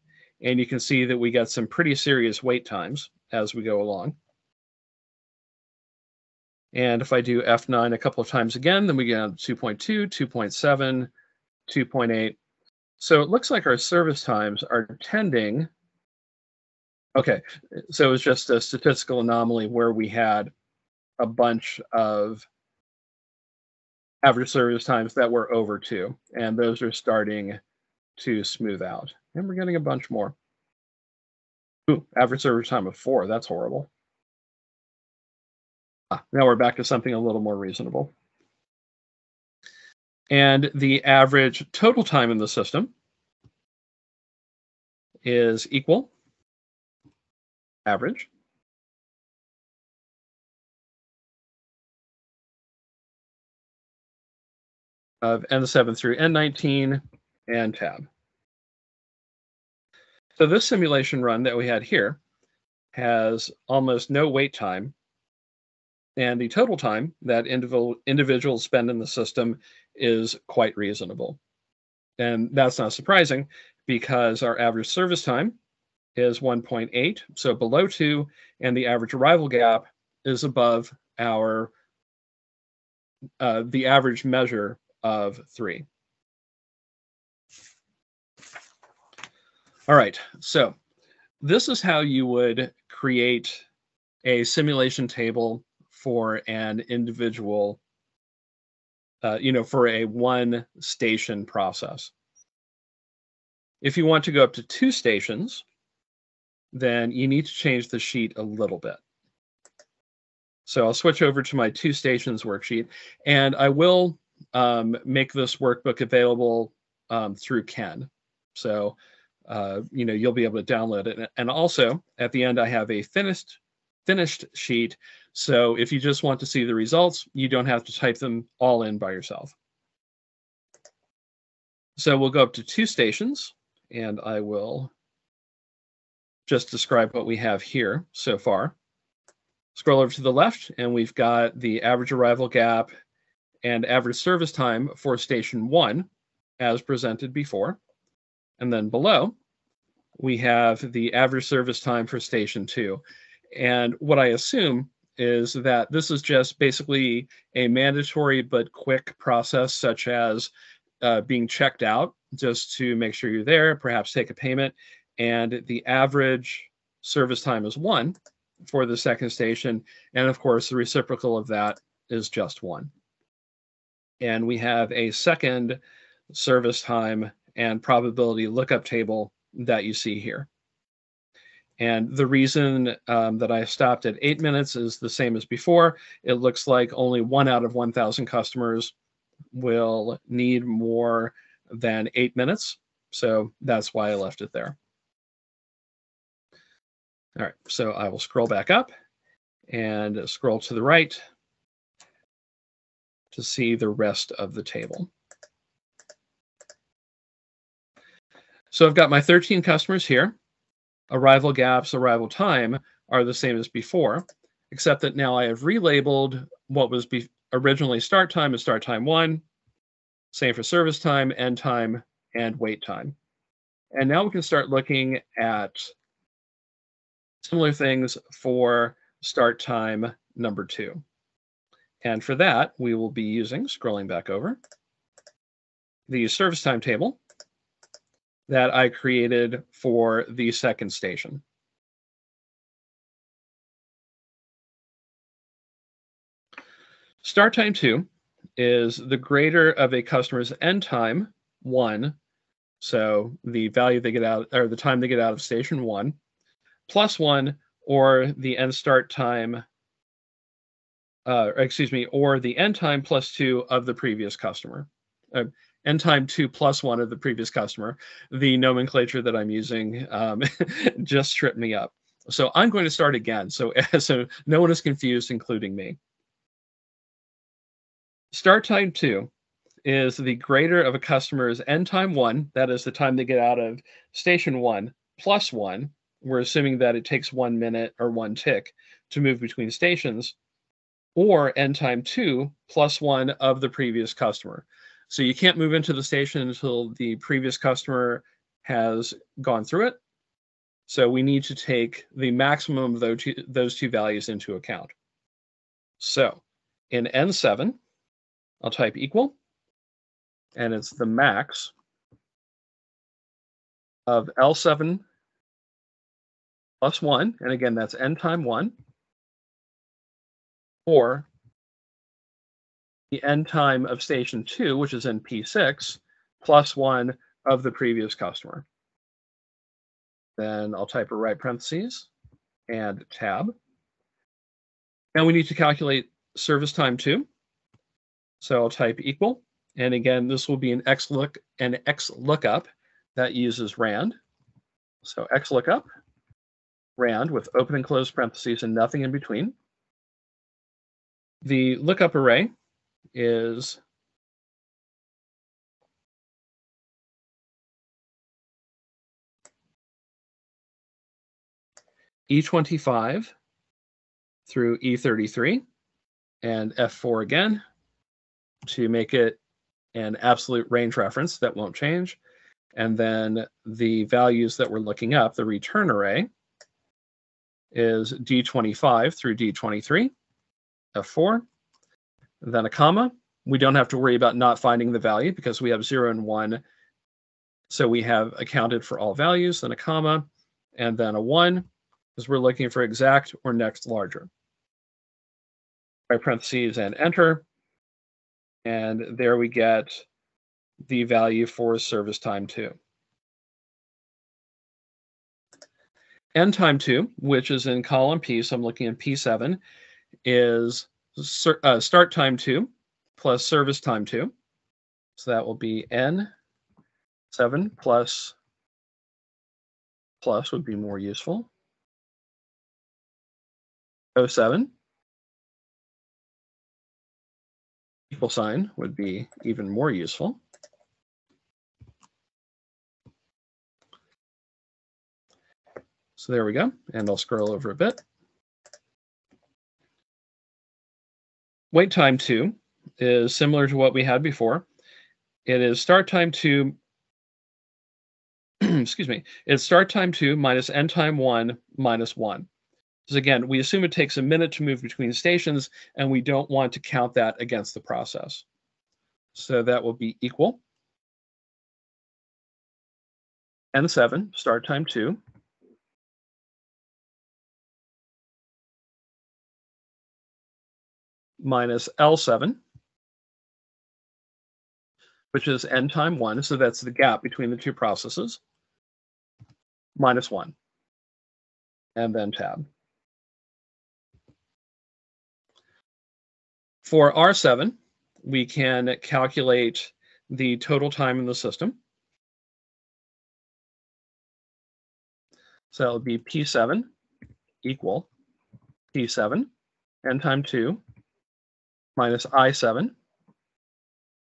and you can see that we got some pretty serious wait times as we go along. And if I do F nine a couple of times again, then we get two point two, two point seven, two point eight. So it looks like our service times are tending. Okay, so it was just a statistical anomaly where we had a bunch of average service times that were over two, and those are starting to smooth out. And we're getting a bunch more. Ooh, average service time of four, that's horrible. Now we're back to something a little more reasonable. And the average total time in the system is equal average of N seven through N nineteen and tab. So this simulation run that we had here has almost no wait time. And the total time that individual individuals spend in the system is quite reasonable. And that's not surprising because our average service time is one point eight, so below two, and the average arrival gap is above our uh, the average measure of three. All right, so this is how you would create a simulation table for an individual, uh, you know, for a one station process. If you want to go up to two stations, then you need to change the sheet a little bit. So I'll switch over to my two stations worksheet, and I will um, make this workbook available um, through Ken. So, uh, you know, you'll be able to download it. And also at the end, I have a finished finished sheet. So if you just want to see the results, you don't have to type them all in by yourself. So we'll go up to two stations, and I will just describe what we have here so far. Scroll over to the left, and we've got the average arrival gap and average service time for station one as presented before. And then below, we have the average service time for station two. And what I assume is that this is just basically a mandatory but quick process, such as uh, being checked out just to make sure you're there, perhaps take a payment. And the average service time is one for the second station. And of course, the reciprocal of that is just one. And we have a second service time and probability lookup table that you see here. And the reason um, that I stopped at eight minutes is the same as before. It looks like only one out of one thousand customers will need more than eight minutes. So that's why I left it there. All right, so I will scroll back up and scroll to the right to see the rest of the table. So I've got my thirteen customers here. Arrival gaps, arrival time are the same as before, except that now I have relabeled what was be originally start time as start time one, same for service time, end time, and wait time. And now we can start looking at Similar things for start time number two. And for that, we will be using, scrolling back over, the service time table that I created for the second station. Start time two is the greater of a customer's end time one, so the value they get out, or the time they get out of station one, plus one, or the end start time, uh, excuse me, or the end time plus two of the previous customer. Uh, end time two plus one of the previous customer. The nomenclature that I'm using um, just tripped me up. So I'm going to start again, so, so no one is confused, including me. Start time two is the greater of a customer's end time one, that is the time they get out of station one, plus one. We're assuming that it takes one minute or one tick to move between stations, or end time two plus one of the previous customer. So you can't move into the station until the previous customer has gone through it. So we need to take the maximum of those two, those two values into account. So in N seven, I'll type equal, and it's the max of L seven plus one, and again, that's end time one, or the end time of station two, which is in P six, plus one of the previous customer. Then I'll type a right parentheses and tab. Now we need to calculate service time two. So I'll type equal, and again, this will be an XLOOK, an XLOOKUP that uses RAND. So XLOOKUP, RAND with open and close parentheses and nothing in between. The lookup array is E twenty-five through E thirty-three and F four again, to make it an absolute range reference that won't change. And then the values that we're looking up, the return array is D twenty-five through D twenty-three, F four, then a comma. We don't have to worry about not finding the value because we have zero and one. So we have accounted for all values, then a comma, and then a one because we're looking for exact or next larger. By parentheses and enter. And there we get the value for service time two. End time two, which is in column P, so I'm looking at P seven, is uh, start time two plus service time two. So that will be N seven plus, plus would be more useful, O seven. Equal sign would be even more useful. So there we go, and I'll scroll over a bit. Wait time two is similar to what we had before. It is start time two, excuse me, it's start time two minus end time one minus one. Because again, we assume it takes a minute to move between stations, and we don't want to count that against the process. So that will be equal N seven, start time two, minus L seven, which is end time one, so that's the gap between the two processes, minus one, and then tab. For R seven, we can calculate the total time in the system. So that would be P seven equal P seven, end time two, minus I seven,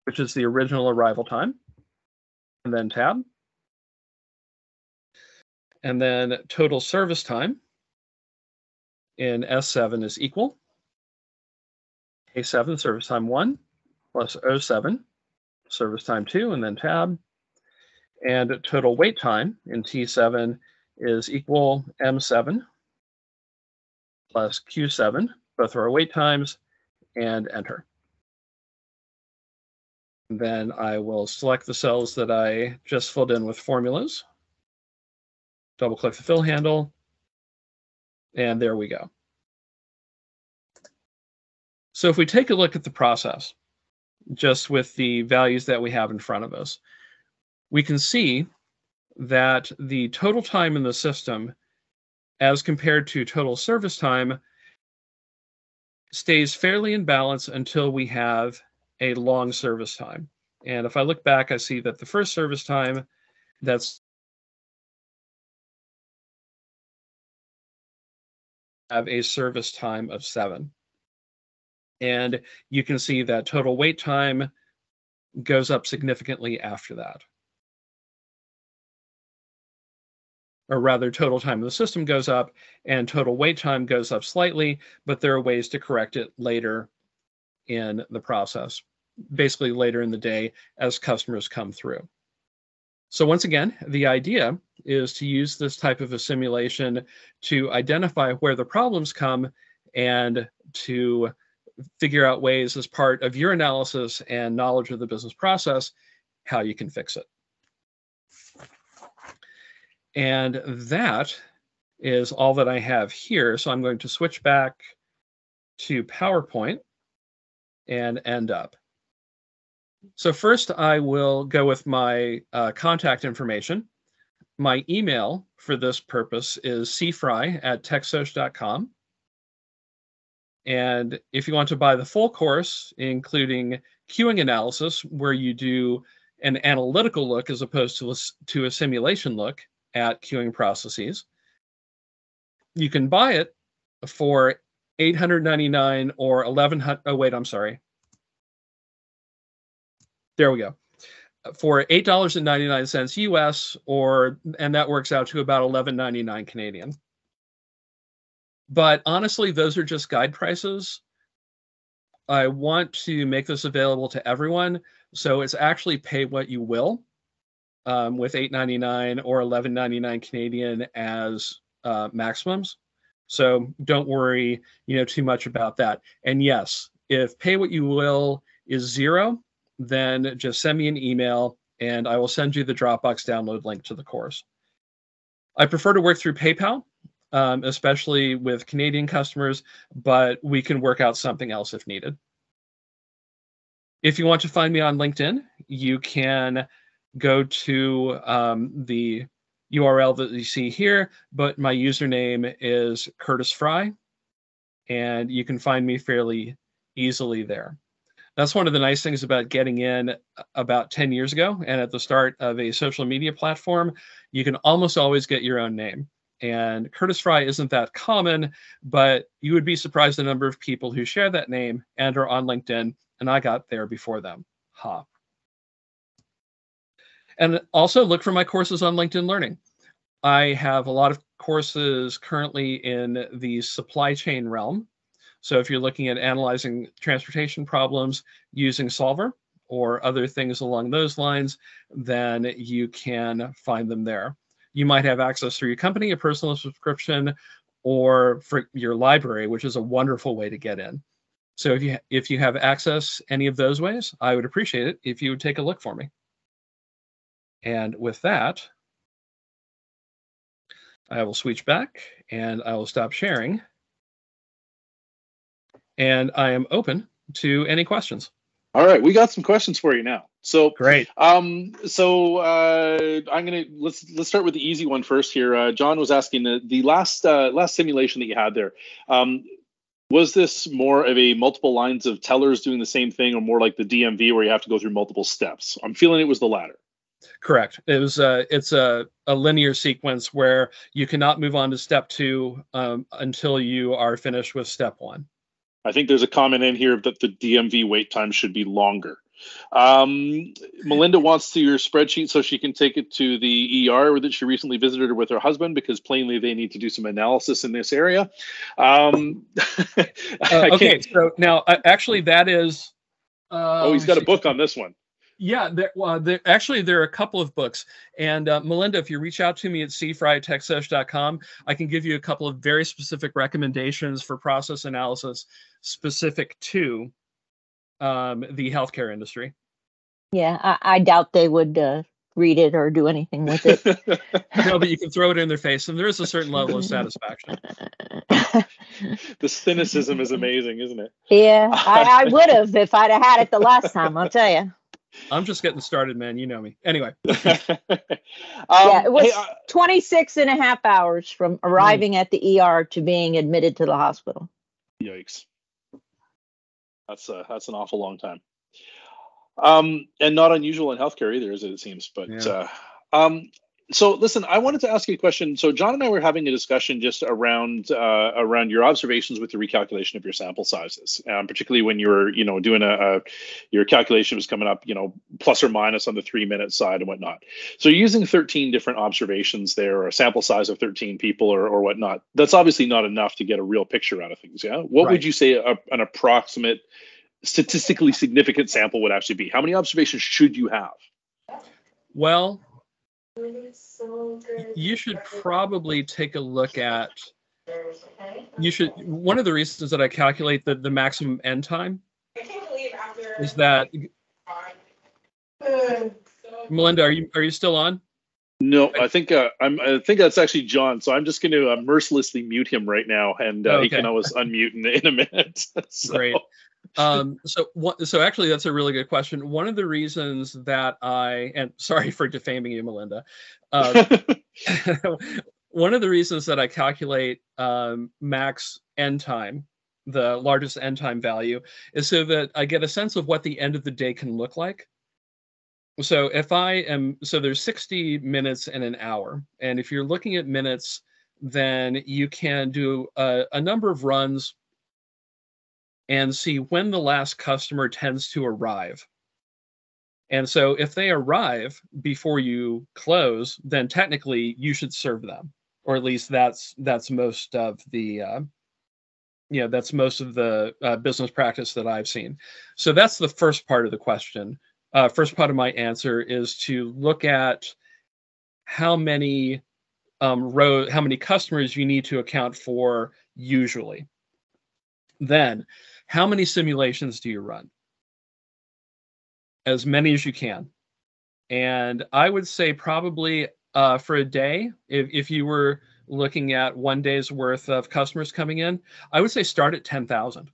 which is the original arrival time, and then tab. And then total service time in S seven is equal A seven, service time one, plus O seven, service time two, and then tab. And total wait time in T seven is equal M seven plus Q seven, both are our wait times, and enter. Then I will select the cells that I just filled in with formulas, double click the fill handle, and there we go. So if we take a look at the process, just with the values that we have in front of us, we can see that the total time in the system as compared to total service time stays fairly in balance until we have a long service time. And if I look back, I see that the first service time, that's have a service time of seven. And you can see that total wait time goes up significantly after that. Or rather, total time in the system goes up and total wait time goes up slightly, but there are ways to correct it later in the process, basically later in the day as customers come through. So once again, the idea is to use this type of a simulation to identify where the problems come and to figure out ways as part of your analysis and knowledge of the business process, how you can fix it. And that is all that I have here. So I'm going to switch back to PowerPoint and end up. So first, I will go with my uh, contact information. My email for this purpose is c frye at techsoc dot com. And if you want to buy the full course, including queuing analysis, where you do an analytical look as opposed to a, to a simulation look at queuing processes, you can buy it for eight hundred ninety-nine dollars or eleven hundred dollars. Oh, wait, I'm sorry. There we go. For eight dollars and ninety-nine cents U S, or and that works out to about eleven ninety-nine Canadian. But honestly, those are just guide prices. I want to make this available to everyone, so it's actually pay what you will, um, with eight ninety-nine or eleven ninety-nine Canadian as uh, maximums. So don't worry, you know, too much about that. And yes, if pay what you will is zero, then just send me an email and I will send you the Dropbox download link to the course. I prefer to work through PayPal, um, especially with Canadian customers, but we can work out something else if needed. If you want to find me on LinkedIn, you can go to um, the U R L that you see here, but my username is Curtis Frye, and you can find me fairly easily there. That's one of the nice things about getting in about ten years ago and at the start of a social media platform, you can almost always get your own name. And Curtis Frye isn't that common, but you would be surprised the number of people who share that name and are on LinkedIn, and I got there before them. Ha. And also look for my courses on LinkedIn Learning. I have a lot of courses currently in the supply chain realm. So if you're looking at analyzing transportation problems using Solver or other things along those lines, then you can find them there. You might have access through your company, a personal subscription, or for your library, which is a wonderful way to get in. So if you, if you have access any of those ways, I would appreciate it if you would take a look for me. And with that, I will switch back and I will stop sharing. And I am open to any questions. All right, we got some questions for you now. So great. Um, so uh, I'm gonna let's let's start with the easy one first here. Uh, John was asking the the last uh, last simulation that you had there. Um, was this more of a multiple lines of tellers doing the same thing, or more like the D M V where you have to go through multiple steps? I'm feeling it was the latter. Correct. It was. Uh, it's a, a linear sequence where you cannot move on to step two um, until you are finished with step one. I think there's a comment in here that the D M V wait time should be longer. Um, Melinda wants to your spreadsheet so she can take it to the E R that she recently visited her with her husband, because plainly they need to do some analysis in this area. Um, uh, okay, so now uh, actually that is... Uh, oh, he's got a book on this one. Yeah, there, uh, there, actually, there are a couple of books. And uh, Melinda, if you reach out to me at c f rye at tech soc dot com, I can give you a couple of very specific recommendations for process analysis specific to um, the healthcare industry. Yeah, I, I doubt they would uh, read it or do anything with it. No, but you can throw it in their face, and there is a certain level of satisfaction. The cynicism is amazing, isn't it? Yeah, I, I would have if I'd have had it the last time, I'll tell you. I'm just getting started, man. You know me. Anyway. um, yeah, it was hey, uh, twenty-six and a half hours from arriving mm. at the E R to being admitted to the hospital. Yikes. That's a, that's an awful long time. Um, and not unusual in healthcare either, as it seems. But yeah. uh, um, so listen, I wanted to ask you a question. So John and I were having a discussion just around uh, around your observations with the recalculation of your sample sizes, um, particularly when you were, you know, doing a, a your calculation was coming up, you know, plus or minus on the three minute side and whatnot. So you're using thirteen different observations there, or a sample size of thirteen people, or or whatnot. That's obviously not enough to get a real picture out of things. Yeah. What right. would you say a, an approximate statistically significant sample would actually be? How many observations should you have? Well, you should probably take a look at, you should, one of the reasons that I calculate the, the maximum end time is that, Melinda, are you, are you still on? No, I think uh, I'm. I think that's actually John. So I'm just going to uh, mercilessly mute him right now, and uh, okay. he can always unmute in, in a minute. So. Great. Um, so what, so actually, that's a really good question. One of the reasons that I, and sorry for defaming you, Melinda. Uh, one of the reasons that I calculate um, max end time, the largest end time value, is so that I get a sense of what the end of the day can look like. So if I am, so there's sixty minutes and an hour. And if you're looking at minutes, then you can do a, a number of runs and see when the last customer tends to arrive. And so if they arrive before you close, then technically you should serve them, or at least that's that's most of the, uh, you know, that's most of the uh, business practice that I've seen. So that's the first part of the question. Uh, first part of my answer is to look at how many um, row, how many customers you need to account for usually. Then, how many simulations do you run? As many as you can. And I would say probably uh, for a day, if, if you were looking at one day's worth of customers coming in, I would say start at ten thousand,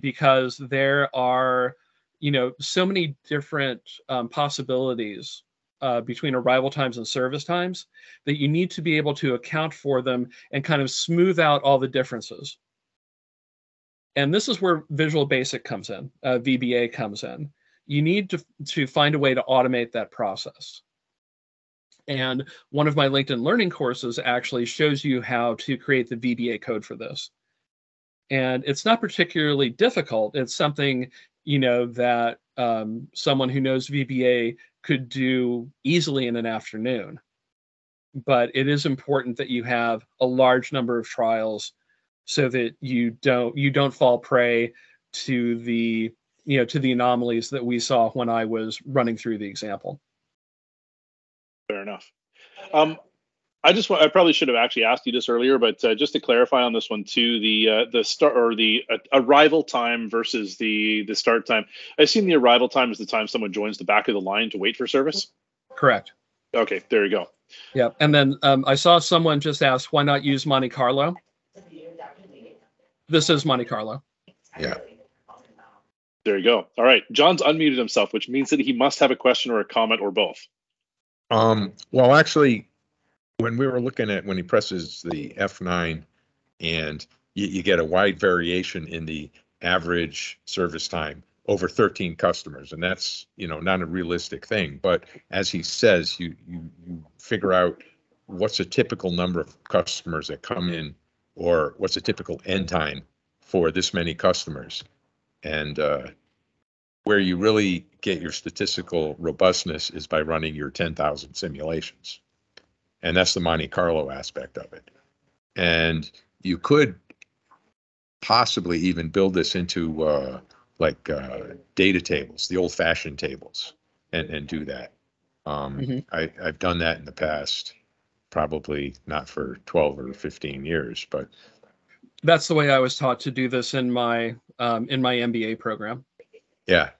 because there are, you know, so many different um, possibilities uh, between arrival times and service times that you need to be able to account for them and kind of smooth out all the differences. And this is where Visual Basic comes in, uh, V B A comes in. You need to, to find a way to automate that process. And one of my LinkedIn Learning courses actually shows you how to create the V B A code for this. And it's not particularly difficult. It's something, you know, that um, someone who knows V B A could do easily in an afternoon. But it is important that you have a large number of trials so that you don't you don't fall prey to the, you know, to the anomalies that we saw when I was running through the example. Fair enough. Um, I just I probably should have actually asked you this earlier, but uh, just to clarify on this one too, the uh, the start or the uh, arrival time versus the the start time. I assume the arrival time is the time someone joins the back of the line to wait for service. Correct. Okay, there you go. Yeah, and then um, I saw someone just asked, why not use Monte Carlo? This is Monte Carlo. Yeah. There you go. All right, John's unmuted himself, which means that he must have a question or a comment or both. Um. Well, actually. When we were looking at when he presses the F nine, and you, you get a wide variation in the average service time over thirteen customers, and that's, you know, not a realistic thing. But as he says, you you, you figure out what's a typical number of customers that come in, or what's a typical end time for this many customers, and uh, where you really get your statistical robustness is by running your ten thousand simulations. And that's the Monte Carlo aspect of it. And you could possibly even build this into uh, like uh, data tables, the old-fashioned tables, and, and do that. Um, mm-hmm. I, I've done that in the past, probably not for twelve or fifteen years, but that's the way I was taught to do this in my um, in my M B A program. Yeah.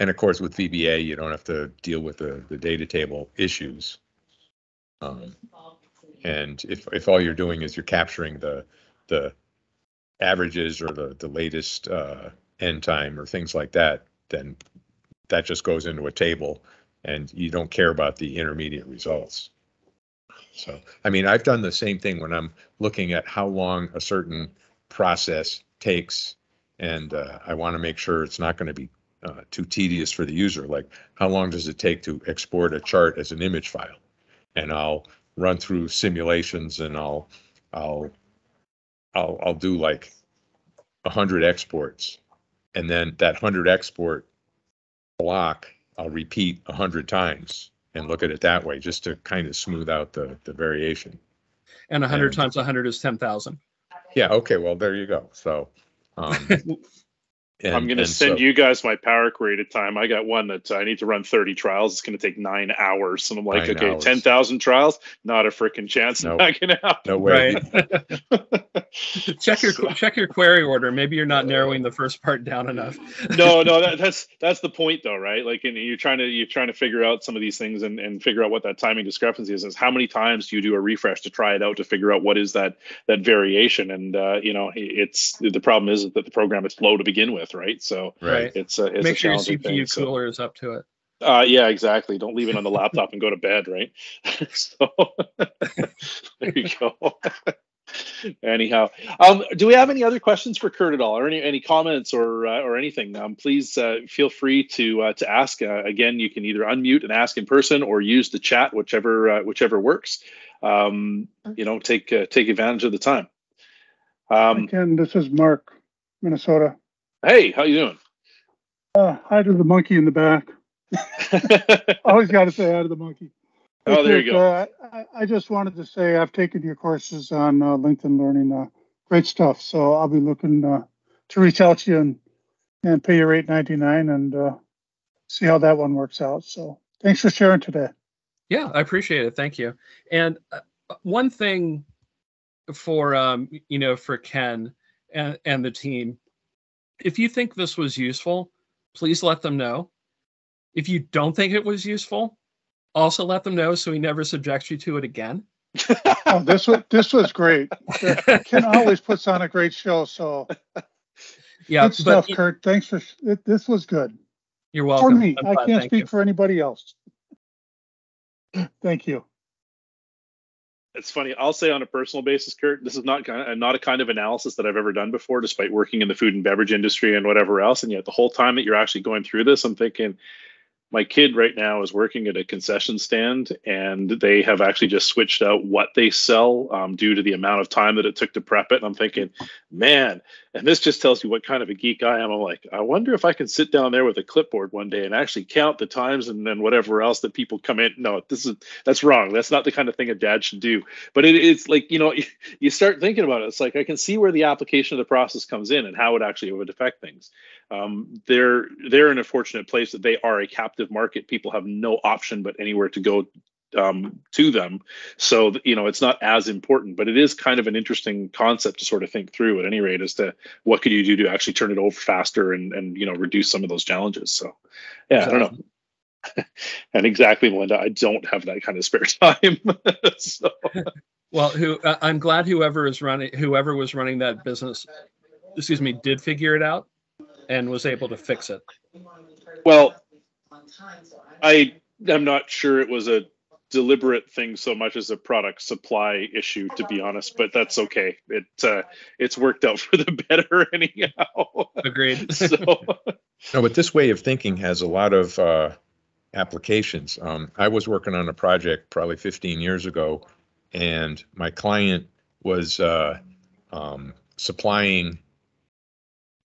And of course, with V B A, you don't have to deal with the, the data table issues. Um, and if if all you're doing is you're capturing the the averages or the the latest uh, end time or things like that, then that just goes into a table, and you don't care about the intermediate results. So, I mean, I've done the same thing when I'm looking at how long a certain process takes, and uh, I want to make sure it's not going to be uh, too tedious for the user. Like, how long does it take to export a chart as an image file? And I'll run through simulations, and I'll, I'll, I'll, I'll do like a hundred exports, and then that hundred export block I'll repeat a hundred times and look at it that way, just to kind of smooth out the the variation. And a hundred times a hundred is ten thousand. Yeah. Okay. Well, there you go. So um, and, I'm going to send so, you guys my Power Query time. I got one that I need to run thirty trials. It's going to take nine hours, and I'm like, okay, hours. ten thousand trials, not a freaking chance. Nope. Not going to happen. No way. Right? Check your check your query order. Maybe you're not narrowing the first part down enough. no, no, that, that's that's the point though, right? Like, and you're trying to you're trying to figure out some of these things and and figure out what that timing discrepancy is. Is how many times do you do a refresh to try it out to figure out what is that that variation? And uh, you know, it's the problem is that the program is slow to begin with. Right, so right. It's, a, it's make a sure your C P U thing, cooler so. Is up to it. Uh, yeah, exactly. Don't leave it on the laptop and go to bed, right? So there you go. Anyhow, um, do we have any other questions for Curt at all, or any any comments or uh, or anything? Um, please uh, feel free to uh, to ask. Uh, again, you can either unmute and ask in person or use the chat, whichever uh, whichever works. Um, you know, take uh, take advantage of the time. Um, Again, this is Mark, Minnesota. Hey, how you doing? Uh, hi to the monkey in the back. Always got to say hi to the monkey. Oh, there you go. Uh, I, I just wanted to say I've taken your courses on uh, LinkedIn Learning. Uh, great stuff. So I'll be looking uh, to reach out to you and, and pay your eight ninety-nine and uh, see how that one works out. So thanks for sharing today. Yeah, I appreciate it. Thank you. And uh, one thing for, um, you know, for Ken and, and the team. If you think this was useful, please let them know. If you don't think it was useful, also let them know so we never subject you to it again. Oh, this was this was great. Ken always puts on a great show. So yeah, good stuff, but, Curt. Thanks for it, this was good. You're welcome. For me, I'm I glad, can't speak you. For anybody else. Thank you. It's funny. I'll say on a personal basis, Curt, this is not kind of, not a kind of analysis that I've ever done before, despite working in the food and beverage industry and whatever else. And yet the whole time that you're actually going through this, I'm thinking my kid right now is working at a concession stand, and they have actually just switched out what they sell um, due to the amount of time that it took to prep it. And I'm thinking, man, and this just tells you what kind of a geek I am. I'm like, I wonder if I can sit down there with a clipboard one day and actually count the times and then whatever else that people come in. No, this is that's wrong. That's not the kind of thing a dad should do. But it, it's like, you know, you start thinking about it. It's like I can see where the application of the process comes in and how it actually would affect things. Um, they're they're in a fortunate place that they are a captive market. People have no option but anywhere to go um, to them. So, you know, it's not as important, but it is kind of an interesting concept to sort of think through at any rate as to what could you do to actually turn it over faster and, and you know, reduce some of those challenges. So, yeah, exactly. I don't know. And exactly, Melinda, I don't have that kind of spare time. So. Well, who uh, I'm glad whoever is running, whoever was running that business, excuse me, did figure it out and was able to fix it. Well, I am not sure it was a deliberate thing so much as a product supply issue, to be honest, but that's okay. It uh, it's worked out for the better anyhow. Agreed. So. No, but this way of thinking has a lot of uh, applications. Um, I was working on a project probably fifteen years ago, and my client was uh, um, supplying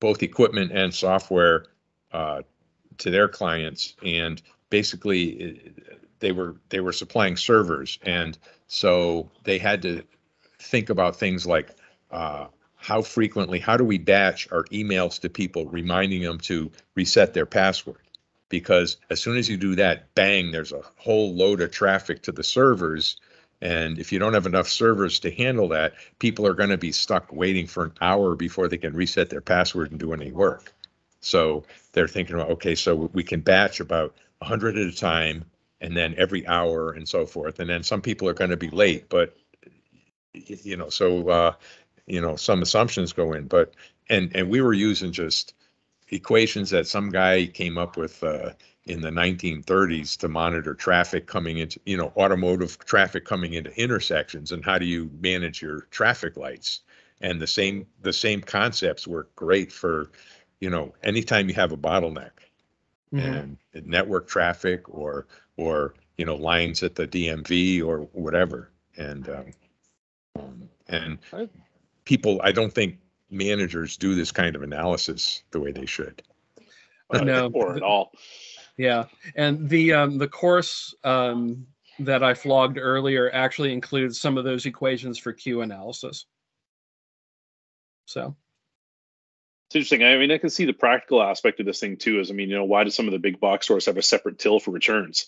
both equipment and software uh, to their clients, and basically it, they were they were supplying servers, and so they had to think about things like uh, how frequently, how do we batch our emails to people, reminding them to reset their password? Because as soon as you do that, bang, there's a whole load of traffic to the servers. And if you don't have enough servers to handle that, people are going to be stuck waiting for an hour before they can reset their password and do any work. So they're thinking about, okay, so we can batch about a hundred at a time, and then every hour and so forth. And then some people are going to be late, but, you know, so, uh, you know, some assumptions go in, but, and, and we were using just equations that some guy came up with, uh, in the nineteen thirties to monitor traffic coming into, you know, automotive traffic coming into intersections, and how do you manage your traffic lights? And the same, the same concepts work great for, you know, anytime you have a bottleneck, mm-hmm. and network traffic or, or, you know, lines at the D M V or whatever. And, um, and people, I don't think managers do this kind of analysis the way they should. Well, no, or at all. Yeah, and the um, the course um, that I flogged earlier actually includes some of those equations for Q analysis. So it's interesting. I mean, I can see the practical aspect of this thing too. Is I mean, you know, why do some of the big box stores have a separate till for returns?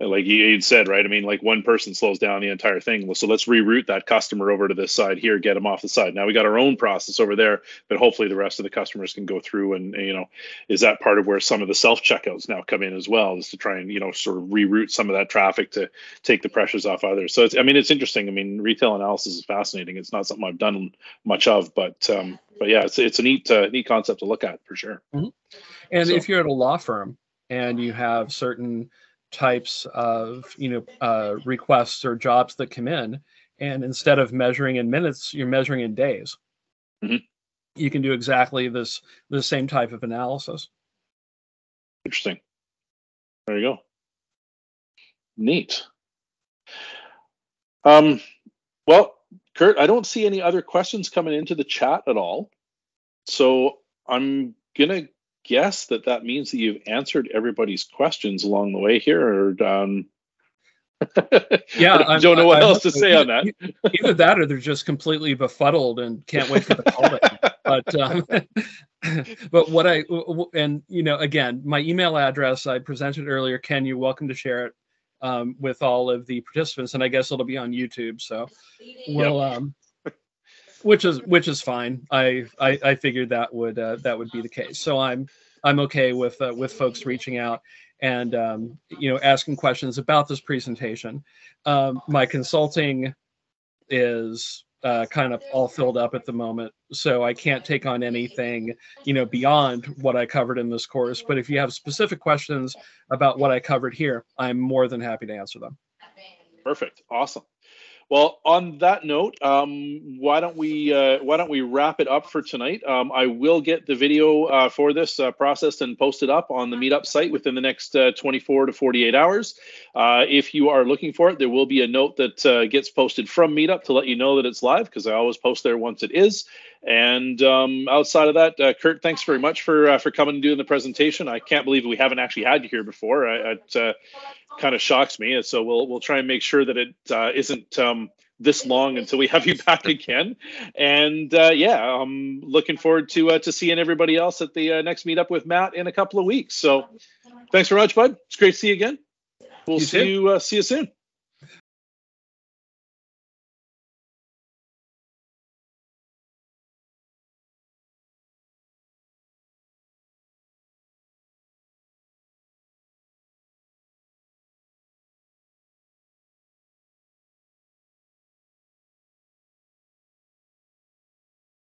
Like you said, right? I mean, like one person slows down the entire thing. Well, so let's reroute that customer over to this side here, get them off the side. Now we got our own process over there, but hopefully the rest of the customers can go through and, you know, is that part of where some of the self-checkouts now come in as well, is to try and, you know, sort of reroute some of that traffic to take the pressures off others. So, it's, I mean, it's interesting. I mean, retail analysis is fascinating. It's not something I've done much of, but, um, but yeah, it's, it's a neat, uh, neat concept to look at for sure. Mm-hmm. And so, if you're at a law firm and you have certain types of, you know, uh, requests or jobs that come in, and instead of measuring in minutes, you're measuring in days. Mm-hmm. You can do exactly this, the same type of analysis. Interesting. There you go. Neat. Um, well, Kurt, I don't see any other questions coming into the chat at all. So I'm going to guess that that means that you've answered everybody's questions along the way here, or um yeah, I don't I'm, know what I'm, else to say either, on that. Either that, or they're just completely befuddled and can't wait for the callback. But um, but what I and you know again, my email address I presented earlier. Ken, you're welcome to share it um, with all of the participants, and I guess it'll be on YouTube. So we'll. Yep. Um, Which is which is fine. I I, I figured that would uh, that would be the case. So I'm I'm okay with uh, with folks reaching out and um, you know asking questions about this presentation. Um, my consulting is uh, kind of all filled up at the moment, so I can't take on anything you know beyond what I covered in this course. But if you have specific questions about what I covered here, I'm more than happy to answer them. Perfect. Awesome. Well, on that note, um, why don't we uh, why don't we wrap it up for tonight? Um, I will get the video uh, for this uh, processed and posted up on the Meetup site within the next uh, twenty-four to forty-eight hours. Uh, if you are looking for it, there will be a note that uh, gets posted from Meetup to let you know that it's live, because I always post there once it is. And um, outside of that, uh, Kurt, thanks very much for uh, for coming and doing the presentation. I can't believe we haven't actually had you here before. I, it uh, kind of shocks me. So we'll we'll try and make sure that it uh, isn't um, this long until we have you back again. And uh, yeah, I'm looking forward to uh, to seeing everybody else at the uh, next meetup with Matt in a couple of weeks. So thanks very much, bud. It's great to see you again. We'll you see too. you uh, see you soon.